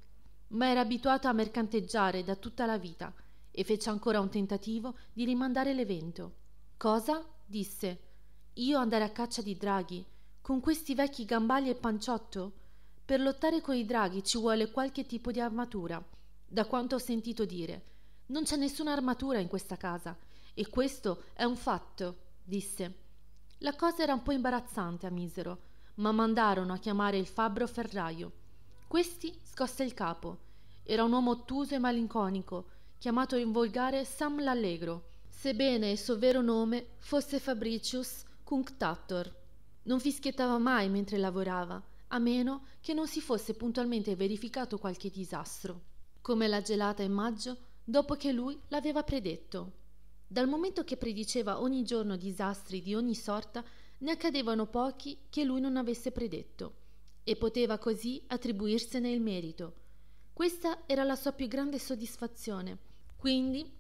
ma era abituato a mercanteggiare da tutta la vita e fece ancora un tentativo di rimandare l'evento. «Cosa?» disse. «Io andare a caccia di draghi? Con questi vecchi gambali e panciotto? Per lottare con i draghi ci vuole qualche tipo di armatura, da quanto ho sentito dire. Non c'è nessuna armatura in questa casa, e questo è un fatto», disse. La cosa era un po' imbarazzante a misero, ma mandarono a chiamare il fabbro ferraio. Questi scosse il capo. Era un uomo ottuso e malinconico, chiamato in volgare Sam l'Allegro, sebbene il suo vero nome fosse Fabricius Cunctator. Non fischiettava mai mentre lavorava, a meno che non si fosse puntualmente verificato qualche disastro, come la gelata in maggio, dopo che lui l'aveva predetto. Dal momento che prediceva ogni giorno disastri di ogni sorta, ne accadevano pochi che lui non avesse predetto, e poteva così attribuirsene il merito. Questa era la sua più grande soddisfazione, quindi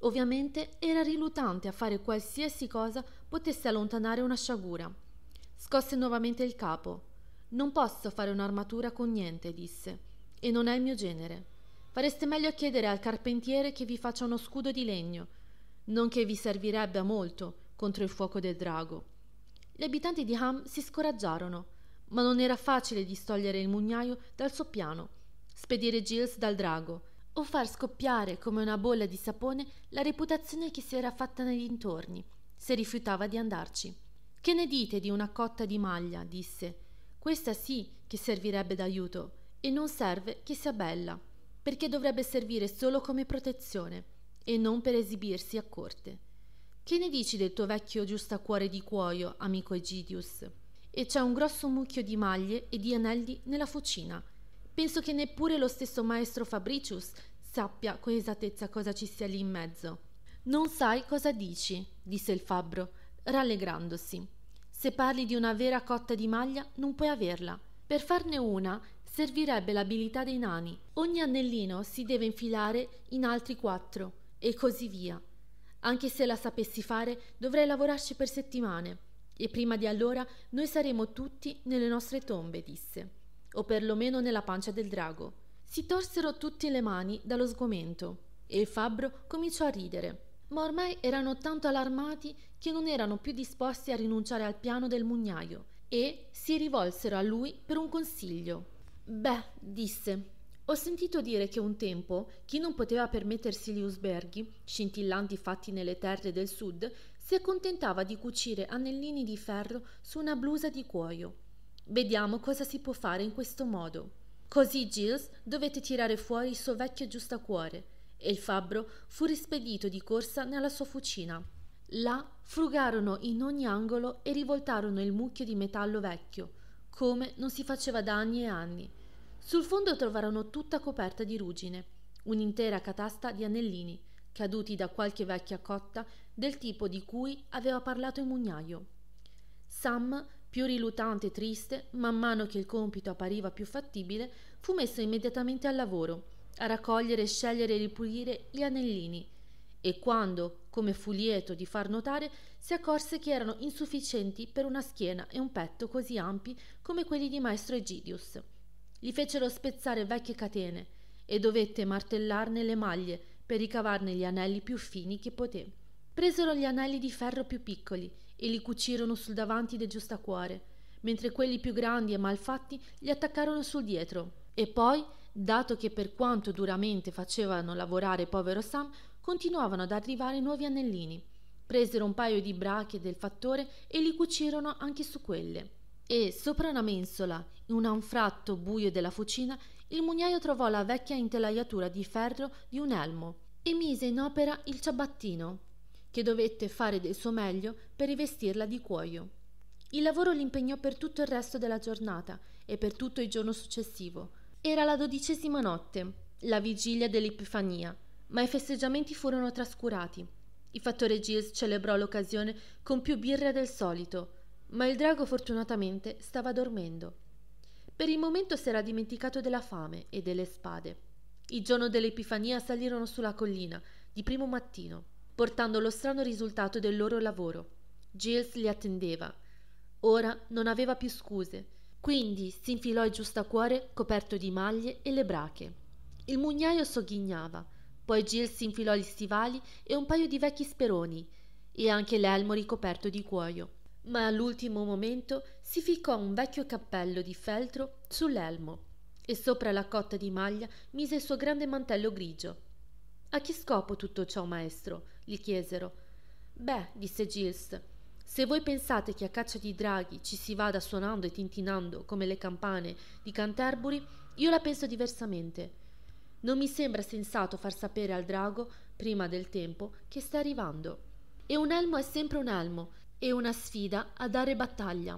ovviamente era riluttante a fare qualsiasi cosa potesse allontanare una sciagura. Scosse nuovamente il capo. «Non posso fare un'armatura con niente», disse, «e non è il mio genere. Fareste meglio a chiedere al carpentiere che vi faccia uno scudo di legno, non che vi servirebbe a molto contro il fuoco del drago». Gli abitanti di Ham si scoraggiarono, ma non era facile distogliere il mugnaio dal suo piano, spedire Gils dal drago o far scoppiare come una bolla di sapone la reputazione che si era fatta nei dintorni, se rifiutava di andarci. «Che ne dite di una cotta di maglia?» disse. «Questa sì che servirebbe d'aiuto, e non serve che sia bella, perché dovrebbe servire solo come protezione e non per esibirsi a corte. Che ne dici del tuo vecchio giustacuore di cuoio, amico Egidius? E c'è un grosso mucchio di maglie e di anelli nella fucina. Penso che neppure lo stesso maestro Fabricius sappia con esattezza cosa ci sia lì in mezzo». «Non sai cosa dici», disse il fabbro, rallegrandosi. «Se parli di una vera cotta di maglia non puoi averla. Per farne una servirebbe l'abilità dei nani. Ogni anellino si deve infilare in altri 4. E così via. Anche se la sapessi fare, dovrei lavorarci per settimane, e prima di allora noi saremo tutti nelle nostre tombe», disse, «o perlomeno nella pancia del drago». Si torsero tutti le mani dallo sgomento, e il fabbro cominciò a ridere, ma ormai erano tanto allarmati che non erano più disposti a rinunciare al piano del mugnaio, e si rivolsero a lui per un consiglio. «Beh», disse, «ho sentito dire che un tempo chi non poteva permettersi gli usberghi scintillanti fatti nelle terre del sud si accontentava di cucire anellini di ferro su una blusa di cuoio. Vediamo cosa si può fare in questo modo». Così Gilles dovette tirare fuori il suo vecchio giustacuore, e il fabbro fu rispedito di corsa nella sua fucina. Là frugarono in ogni angolo e rivoltarono il mucchio di metallo vecchio, come non si faceva da anni e anni. Sul fondo trovarono tutta coperta di ruggine, un'intera catasta di anellini, caduti da qualche vecchia cotta del tipo di cui aveva parlato il mugnaio. Sam, più riluttante e triste, man mano che il compito appariva più fattibile, fu messo immediatamente al lavoro, a raccogliere, scegliere e ripulire gli anellini, e quando, come fu lieto di far notare, si accorse che erano insufficienti per una schiena e un petto così ampi come quelli di maestro Egidius. Gli fecero spezzare vecchie catene e dovette martellarne le maglie per ricavarne gli anelli più fini che poté. Presero gli anelli di ferro più piccoli e li cucirono sul davanti del giustacuore, mentre quelli più grandi e malfatti li attaccarono sul dietro. E poi, dato che per quanto duramente facevano lavorare povero Sam, continuavano ad arrivare nuovi anellini, Presero un paio di brache del fattore e li cucirono anche su quelle. E sopra una mensola, in un anfratto buio della fucina, il mugnaio trovò la vecchia intelaiatura di ferro di un elmo e mise in opera il ciabattino, che dovette fare del suo meglio per rivestirla di cuoio. Il lavoro l'impegnò per tutto il resto della giornata e per tutto il giorno successivo. Era la 12ª notte, la vigilia dell'Epifania, ma i festeggiamenti furono trascurati. Il fattore Gils celebrò l'occasione con più birra del solito, ma il drago fortunatamente stava dormendo. Per il momento s'era dimenticato della fame e delle spade. Il giorno dell'Epifania salirono sulla collina di primo mattino, portando lo strano risultato del loro lavoro. Gils li attendeva. Ora non aveva più scuse, quindi si infilò il giustacuore coperto di maglie e le brache. Il mugnaio sogghignava, poi Gils si infilò gli stivali e un paio di vecchi speroni e anche l'elmo ricoperto di cuoio. Ma all'ultimo momento si ficcò un vecchio cappello di feltro sull'elmo e sopra la cotta di maglia mise il suo grande mantello grigio. «A che scopo tutto ciò, maestro?» gli chiesero. «Beh», disse Gils, «se voi pensate che a caccia di draghi ci si vada suonando e tintinando come le campane di Canterbury, io la penso diversamente. Non mi sembra sensato far sapere al drago, prima del tempo, che sta arrivando. E un elmo è sempre un elmo, e una sfida a dare battaglia.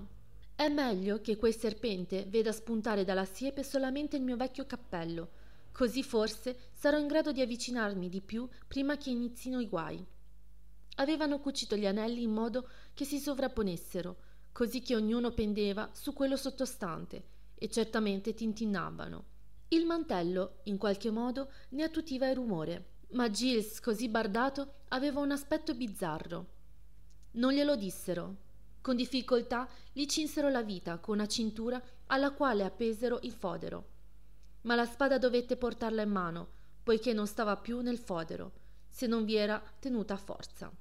È meglio che quel serpente veda spuntare dalla siepe solamente il mio vecchio cappello, così forse sarò in grado di avvicinarmi di più prima che inizino i guai». Avevano cucito gli anelli in modo che si sovrapponessero, così che ognuno pendeva su quello sottostante, e certamente tintinnavano. Il mantello, in qualche modo, ne attutiva il rumore, ma Gils, così bardato, aveva un aspetto bizzarro. Non glielo dissero. Con difficoltà gli cinsero la vita con una cintura alla quale appesero il fodero. Ma la spada dovette portarla in mano, poiché non stava più nel fodero, se non vi era tenuta a forza.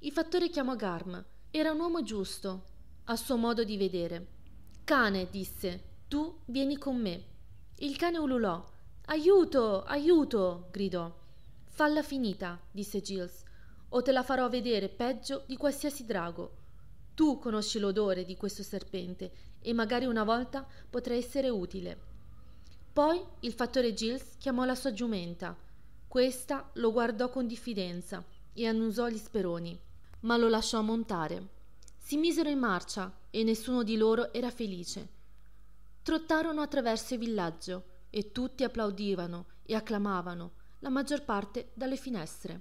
Il fattore chiamò Garm. Era un uomo giusto, a suo modo di vedere. «Cane», disse, «tu vieni con me». Il cane ululò. «Aiuto, aiuto!» gridò. «Falla finita», disse Gils, «o te la farò vedere peggio di qualsiasi drago. Tu conosci l'odore di questo serpente e magari una volta potrà essere utile». Poi il fattore Gils chiamò la sua giumenta. Questa lo guardò con diffidenza e annusò gli speroni, ma lo lasciò montare. Si misero in marcia e nessuno di loro era felice. Trottarono attraverso il villaggio e tutti applaudivano e acclamavano, la maggior parte dalle finestre.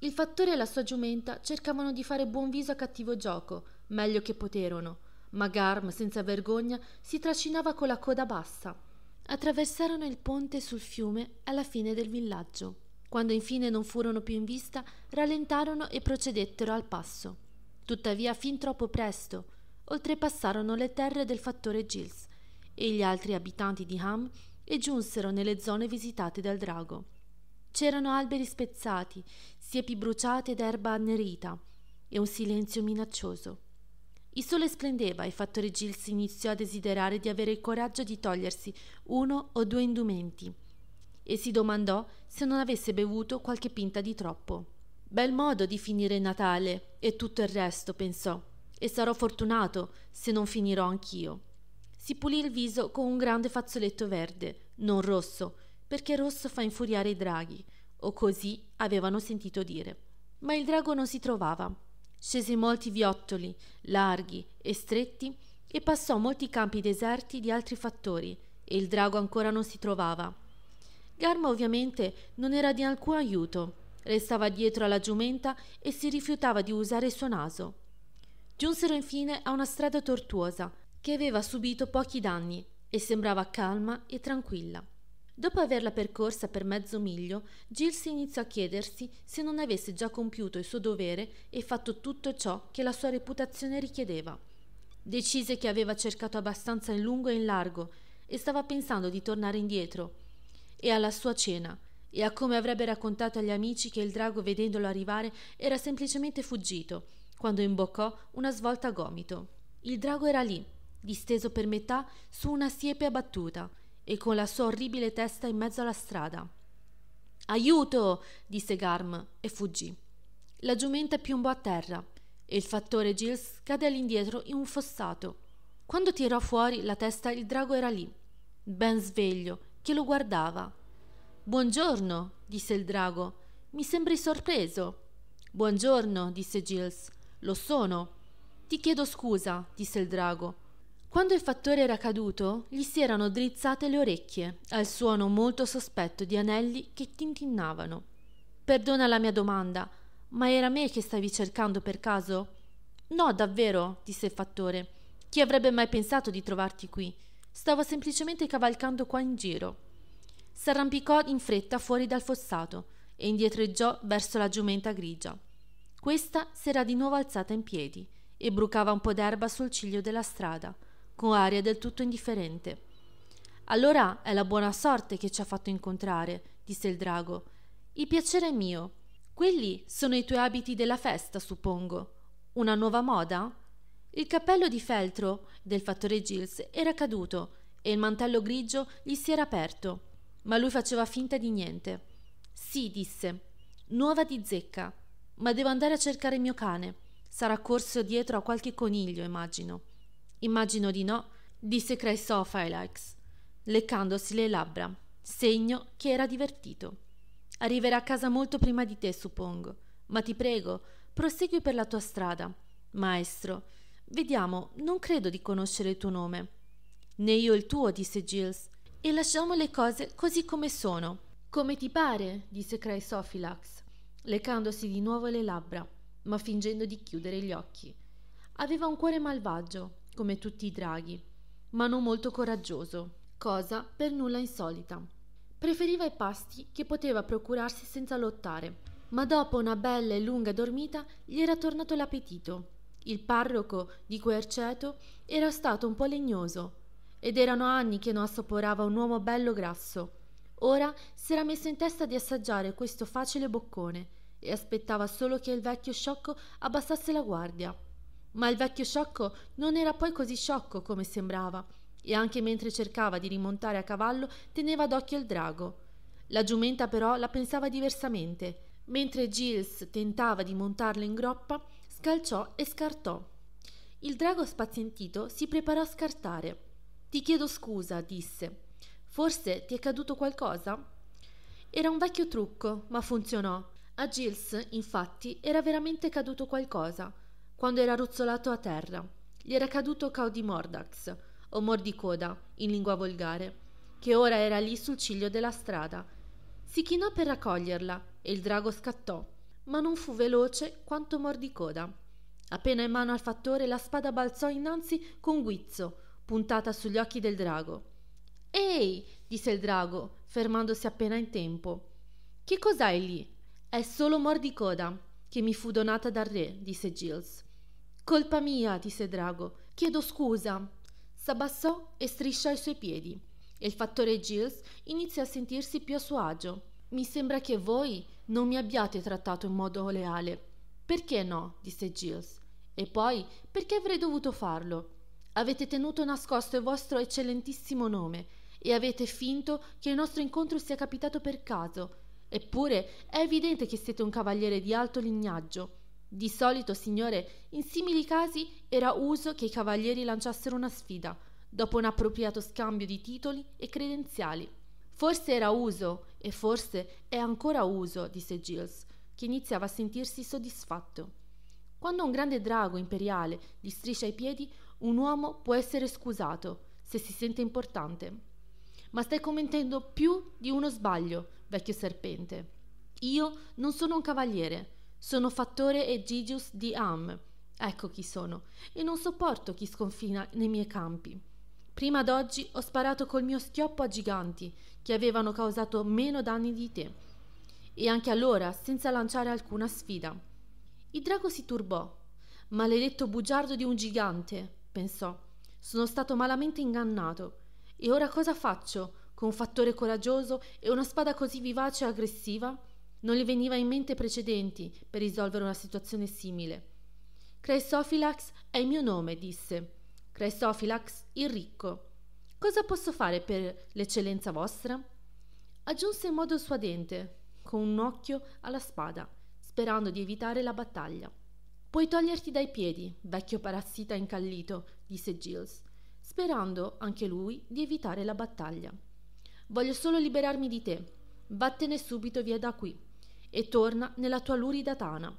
Il fattore e la sua giumenta cercavano di fare buon viso a cattivo gioco, meglio che poterono, ma Garm, senza vergogna, si trascinava con la coda bassa. Attraversarono il ponte sul fiume alla fine del villaggio. Quando infine non furono più in vista, rallentarono e procedettero al passo. Tuttavia, fin troppo presto, oltrepassarono le terre del fattore Gils e gli altri abitanti di Ham e giunsero nelle zone visitate dal drago. C'erano alberi spezzati, siepi bruciate ed erba annerita, e un silenzio minaccioso. Il sole splendeva e il fattore Gils iniziò a desiderare di avere il coraggio di togliersi uno o due indumenti, e si domandò se non avesse bevuto qualche pinta di troppo. «Bel modo di finire Natale e tutto il resto», pensò, «e sarò fortunato se non finirò anch'io». Si pulì il viso con un grande fazzoletto verde, non rosso, perché rosso fa infuriare i draghi, o così avevano sentito dire. Ma il drago non si trovava. Scese molti viottoli, larghi e stretti, e passò molti campi deserti di altri fattori, e il drago ancora non si trovava. Garma ovviamente non era di alcun aiuto. Restava dietro alla giumenta e si rifiutava di usare il suo naso. Giunsero infine a una strada tortuosa, che aveva subito pochi danni, e sembrava calma e tranquilla. Dopo averla percorsa per mezzo miglio, Gils iniziò a chiedersi se non avesse già compiuto il suo dovere e fatto tutto ciò che la sua reputazione richiedeva. Decise che aveva cercato abbastanza in lungo e in largo e stava pensando di tornare indietro, e alla sua cena, e a come avrebbe raccontato agli amici che il drago, vedendolo arrivare, era semplicemente fuggito, quando imboccò una svolta a gomito. Il drago era lì, disteso per metà su una siepe abbattuta, e con la sua orribile testa in mezzo alla strada. «Aiuto!» disse Garm e fuggì. La giumenta piombò a terra e il fattore Gils cade all'indietro in un fossato. Quando tirò fuori la testa il drago era lì, ben sveglio, che lo guardava. «Buongiorno», disse il drago, «mi sembri sorpreso». «Buongiorno», disse Gils, «lo sono». «Ti chiedo scusa», disse il drago. Quando il fattore era caduto, gli si erano drizzate le orecchie al suono molto sospetto di anelli che tintinnavano. «Perdona la mia domanda, ma era me che stavi cercando per caso?» «No, davvero», disse il fattore. «Chi avrebbe mai pensato di trovarti qui? Stavo semplicemente cavalcando qua in giro». S'arrampicò in fretta fuori dal fossato e indietreggiò verso la giumenta grigia. Questa s'era di nuovo alzata in piedi e brucava un po' d'erba sul ciglio della strada, con aria del tutto indifferente. «Allora è la buona sorte che ci ha fatto incontrare», disse il drago. «Il piacere è mio. Quelli sono i tuoi abiti della festa, suppongo. Una nuova moda?» Il cappello di feltro del fattore Gils era caduto e il mantello grigio gli si era aperto, ma lui faceva finta di niente. «Sì», disse, «nuova di zecca, ma devo andare a cercare il mio cane. Sarà corso dietro a qualche coniglio, immagino». «Immagino di no», disse Chrysophylax, leccandosi le labbra, segno che era divertito. «Arriverà a casa molto prima di te, suppongo, ma ti prego, prosegui per la tua strada. Maestro, vediamo, non credo di conoscere il tuo nome». «Né io il tuo», disse Gils, «e lasciamo le cose così come sono». «Come ti pare», disse Chrysophylax, leccandosi di nuovo le labbra, ma fingendo di chiudere gli occhi. Aveva un cuore malvagio, come tutti i draghi, ma non molto coraggioso, cosa per nulla insolita. Preferiva i pasti che poteva procurarsi senza lottare, ma dopo una bella e lunga dormita gli era tornato l'appetito. Il parroco di Querceto era stato un po' legnoso ed erano anni che non assaporava un uomo bello grasso. Ora s'era messo in testa di assaggiare questo facile boccone e aspettava solo che il vecchio sciocco abbassasse la guardia. Ma il vecchio sciocco non era poi così sciocco come sembrava, e anche mentre cercava di rimontare a cavallo teneva d'occhio il drago. La giumenta però la pensava diversamente. Mentre Gils tentava di montarla in groppa, scalciò e scartò. Il drago spazientito si preparò a scartare. «Ti chiedo scusa», disse. «Forse ti è caduto qualcosa?» Era un vecchio trucco, ma funzionò. A Gils, infatti, era veramente caduto qualcosa. Quando era ruzzolato a terra, gli era caduto Caudimordax, o Mordicoda in lingua volgare, che ora era lì sul ciglio della strada. Si chinò per raccoglierla e il drago scattò, ma non fu veloce quanto Mordicoda. Appena in mano al fattore, la spada balzò innanzi con guizzo, puntata sugli occhi del drago. «Ehi!» disse il drago, fermandosi appena in tempo. «Che cos'hai lì?» «È solo Mordicoda, che mi fu donata dal re», disse Gils. «Colpa mia», disse drago, «chiedo scusa». S'abbassò e strisciò i suoi piedi e il fattore Gils iniziò a sentirsi più a suo agio. «Mi sembra che voi non mi abbiate trattato in modo leale». «Perché no?» disse Gils. «E poi perché avrei dovuto farlo? Avete tenuto nascosto il vostro eccellentissimo nome e avete finto che il nostro incontro sia capitato per caso. Eppure è evidente che siete un cavaliere di alto lignaggio. Di solito, signore, in simili casi era uso che i cavalieri lanciassero una sfida, dopo un appropriato scambio di titoli e credenziali». «Forse era uso, e forse è ancora uso», disse Gils, che iniziava a sentirsi soddisfatto. Quando un grande drago imperiale gli striscia i piedi, un uomo può essere scusato, se si sente importante. «Ma stai commettendo più di uno sbaglio, vecchio serpente. Io non sono un cavaliere. Sono fattore Egidius di Ham, ecco chi sono, e non sopporto chi sconfina nei miei campi. Prima d'oggi ho sparato col mio schioppo a giganti che avevano causato meno danni di te, e anche allora senza lanciare alcuna sfida». Il drago si turbò. «Maledetto bugiardo di un gigante», pensò, «sono stato malamente ingannato. E ora cosa faccio con un fattore coraggioso e una spada così vivace e aggressiva?» Non gli veniva in mente precedenti per risolvere una situazione simile. «Chrysophylax è il mio nome», disse. «Chrysophylax il ricco. Cosa posso fare per l'eccellenza vostra?» Aggiunse in modo suadente, con un occhio alla spada. sperando di evitare la battaglia. «Puoi toglierti dai piedi, vecchio parassita incallito», disse Gils, sperando, anche lui, di evitare la battaglia. «Voglio solo liberarmi di te. Vattene subito via da qui e torna nella tua lurida tana».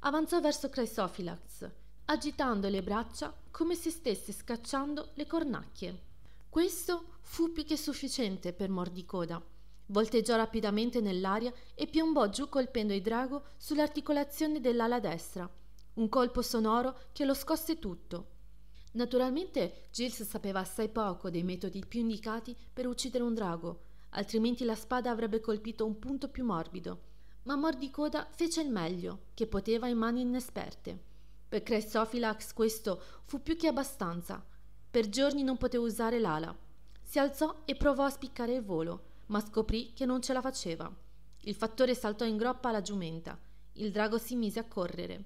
Avanzò verso Chrysophylax, agitando le braccia come se stesse scacciando le cornacchie. Questo fu più che sufficiente per Mordicoda. Volteggiò rapidamente nell'aria e piombò giù colpendo il drago sull'articolazione dell'ala destra. Un colpo sonoro che lo scosse tutto. Naturalmente Gils sapeva assai poco dei metodi più indicati per uccidere un drago, altrimenti la spada avrebbe colpito un punto più morbido. Ma Mordicoda fece il meglio che poteva in mani inesperte. Per Chrysophylax questo fu più che abbastanza. Per giorni non poteva usare l'ala. Si alzò e provò a spiccare il volo, ma scoprì che non ce la faceva. Il fattore saltò in groppa alla giumenta. Il drago si mise a correre.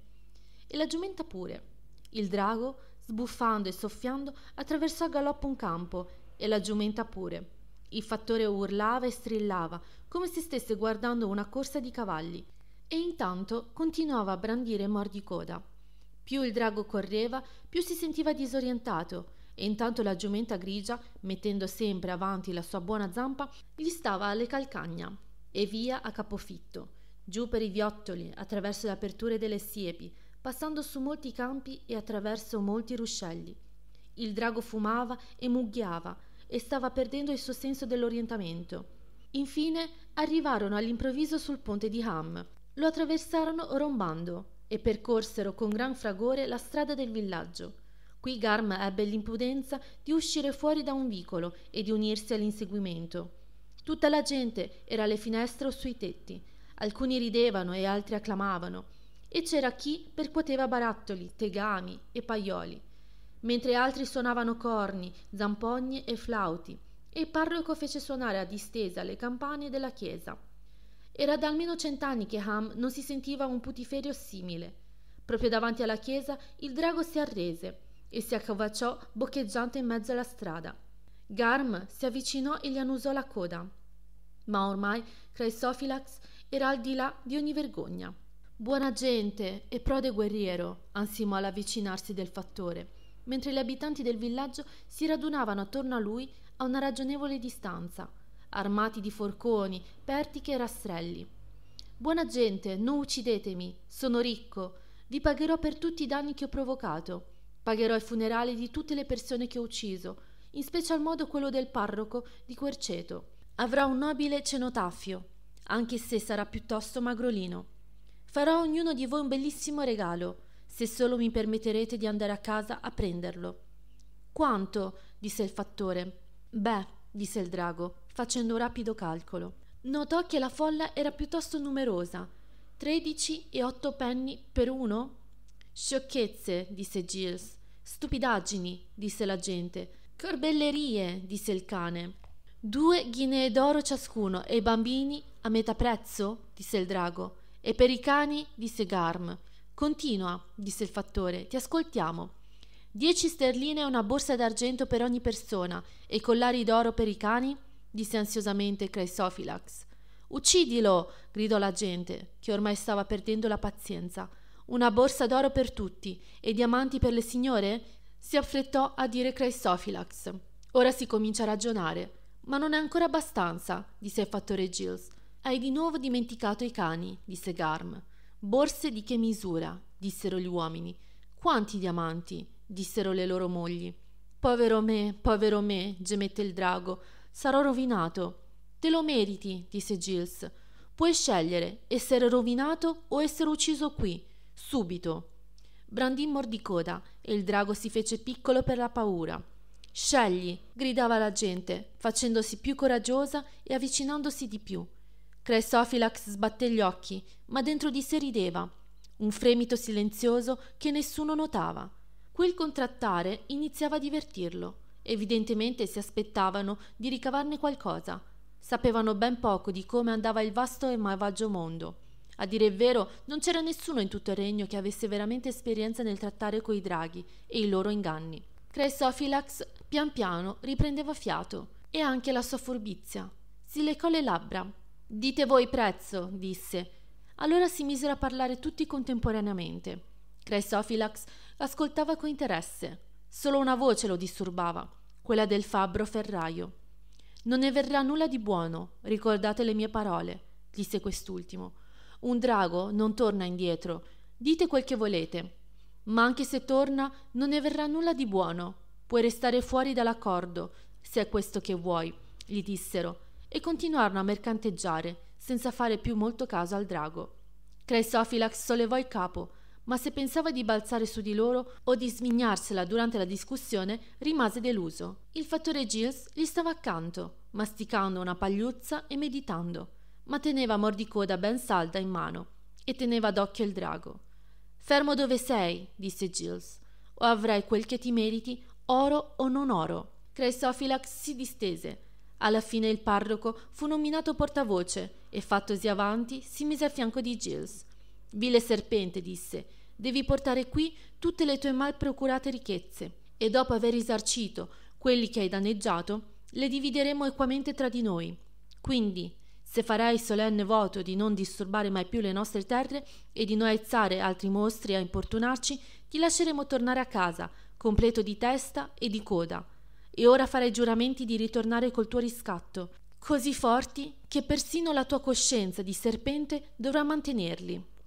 E la giumenta pure. Il drago, sbuffando e soffiando, attraversò a galoppo un campo, e la giumenta pure. Il fattore urlava e strillava, come se stesse guardando una corsa di cavalli, e intanto continuava a brandire Mordicoda. Più il drago correva, più si sentiva disorientato, e intanto la giumenta grigia, mettendo sempre avanti la sua buona zampa, gli stava alle calcagna, e via a capofitto, giù per i viottoli, attraverso le aperture delle siepi, passando su molti campi e attraverso molti ruscelli. Il drago fumava e mugghiava, e stava perdendo il suo senso dell'orientamento. Infine arrivarono all'improvviso sul ponte di Ham. Lo attraversarono rombando e percorsero con gran fragore la strada del villaggio. Qui Garm ebbe l'impudenza di uscire fuori da un vicolo e di unirsi all'inseguimento. Tutta la gente era alle finestre o sui tetti. Alcuni ridevano e altri acclamavano, e c'era chi percuoteva barattoli, tegami e paioli, mentre altri suonavano corni, zampogne e flauti, e il parroco fece suonare a distesa le campane della chiesa. Era da almeno 100 anni che Ham non si sentiva un putiferio simile. Proprio davanti alla chiesa il drago si arrese e si accovacciò boccheggiante in mezzo alla strada. Garm si avvicinò e gli annusò la coda, ma ormai Chrysophylax era al di là di ogni vergogna. «Buona gente e prode guerriero», ansimò all'avvicinarsi del fattore, mentre gli abitanti del villaggio si radunavano attorno a lui a una ragionevole distanza, armati di forconi, pertiche e rastrelli. «Buona gente, non uccidetemi, sono ricco, vi pagherò per tutti i danni che ho provocato, pagherò i funerali di tutte le persone che ho ucciso, in special modo quello del parroco di Querceto. Avrà un nobile cenotafio, anche se sarà piuttosto magrolino. Farò a ognuno di voi un bellissimo regalo, se solo mi permetterete di andare a casa a prenderlo». «Quanto?» disse il fattore. «Beh», disse il drago, facendo un rapido calcolo. Notò che la folla era piuttosto numerosa. 13,8 penny per uno? «Sciocchezze», disse Gils. «Stupidaggini», disse la gente. «Corbellerie», disse il cane. 2 ghinee d'oro ciascuno e i bambini a metà prezzo?» disse il drago. «E per i cani?» disse Garm. «Continua», disse il fattore, «ti ascoltiamo». 10 sterline e una borsa d'argento per ogni persona e collari d'oro per i cani?» disse ansiosamente Chrysophylax. «Uccidilo!» gridò la gente, che ormai stava perdendo la pazienza. «Una borsa d'oro per tutti e diamanti per le signore?» si affrettò a dire Chrysophylax. «Ora si comincia a ragionare». «Ma non è ancora abbastanza», disse il fattore Gils. «Hai di nuovo dimenticato i cani», disse Garm. «Borse di che misura?» dissero gli uomini. «Quanti diamanti?» dissero le loro mogli. Povero me», gemette il drago, «sarò rovinato». «Te lo meriti», disse Gils. «Puoi scegliere essere rovinato o essere ucciso qui, subito». Brandì Mordicoda e il drago si fece piccolo per la paura. «Scegli», gridava la gente, facendosi più coraggiosa e avvicinandosi di più. Chrysophylax sbatté gli occhi, ma dentro di sé rideva, un fremito silenzioso che nessuno notava. Quel contrattare iniziava a divertirlo. Evidentemente si aspettavano di ricavarne qualcosa. Sapevano ben poco di come andava il vasto e malvagio mondo. A dire il vero, non c'era nessuno in tutto il regno che avesse veramente esperienza nel trattare coi draghi e i loro inganni. Chrysophylax pian piano riprendeva fiato, e anche la sua furbizia. Si leccò le labbra. «Dite voi prezzo», disse. Allora si misero a parlare tutti contemporaneamente. Chrysophylax ascoltava con interesse. Solo una voce lo disturbava, quella del fabbro ferraio. «Non ne verrà nulla di buono, ricordate le mie parole», disse quest'ultimo. «Un drago non torna indietro, dite quel che volete, ma anche se torna non ne verrà nulla di buono. Puoi restare fuori dall'accordo, se è questo che vuoi», gli dissero, e continuarono a mercanteggiare, senza fare più molto caso al drago. Chrysophylax sollevò il capo, ma se pensava di balzare su di loro o di svignarsela durante la discussione, rimase deluso. Il fattore Gils gli stava accanto, masticando una pagliuzza e meditando, ma teneva Mordicoda ben salda in mano e teneva d'occhio il drago. «Fermo dove sei», disse Gils, «o avrai quel che ti meriti, oro o non oro». Chrysophylax si distese. Alla fine il parroco fu nominato portavoce e, fattosi avanti, si mise a fianco di Gils. «Vile serpente», disse, «devi portare qui tutte le tue mal procurate ricchezze, e dopo aver risarcito quelli che hai danneggiato, le divideremo equamente tra di noi. Quindi, se farai solenne voto di non disturbare mai più le nostre terre e di non aizzare altri mostri a importunarci, ti lasceremo tornare a casa, completo di testa e di coda. E ora farai giuramenti di ritornare col tuo riscatto, così forti che persino la tua coscienza di serpente dovrà mantenerli».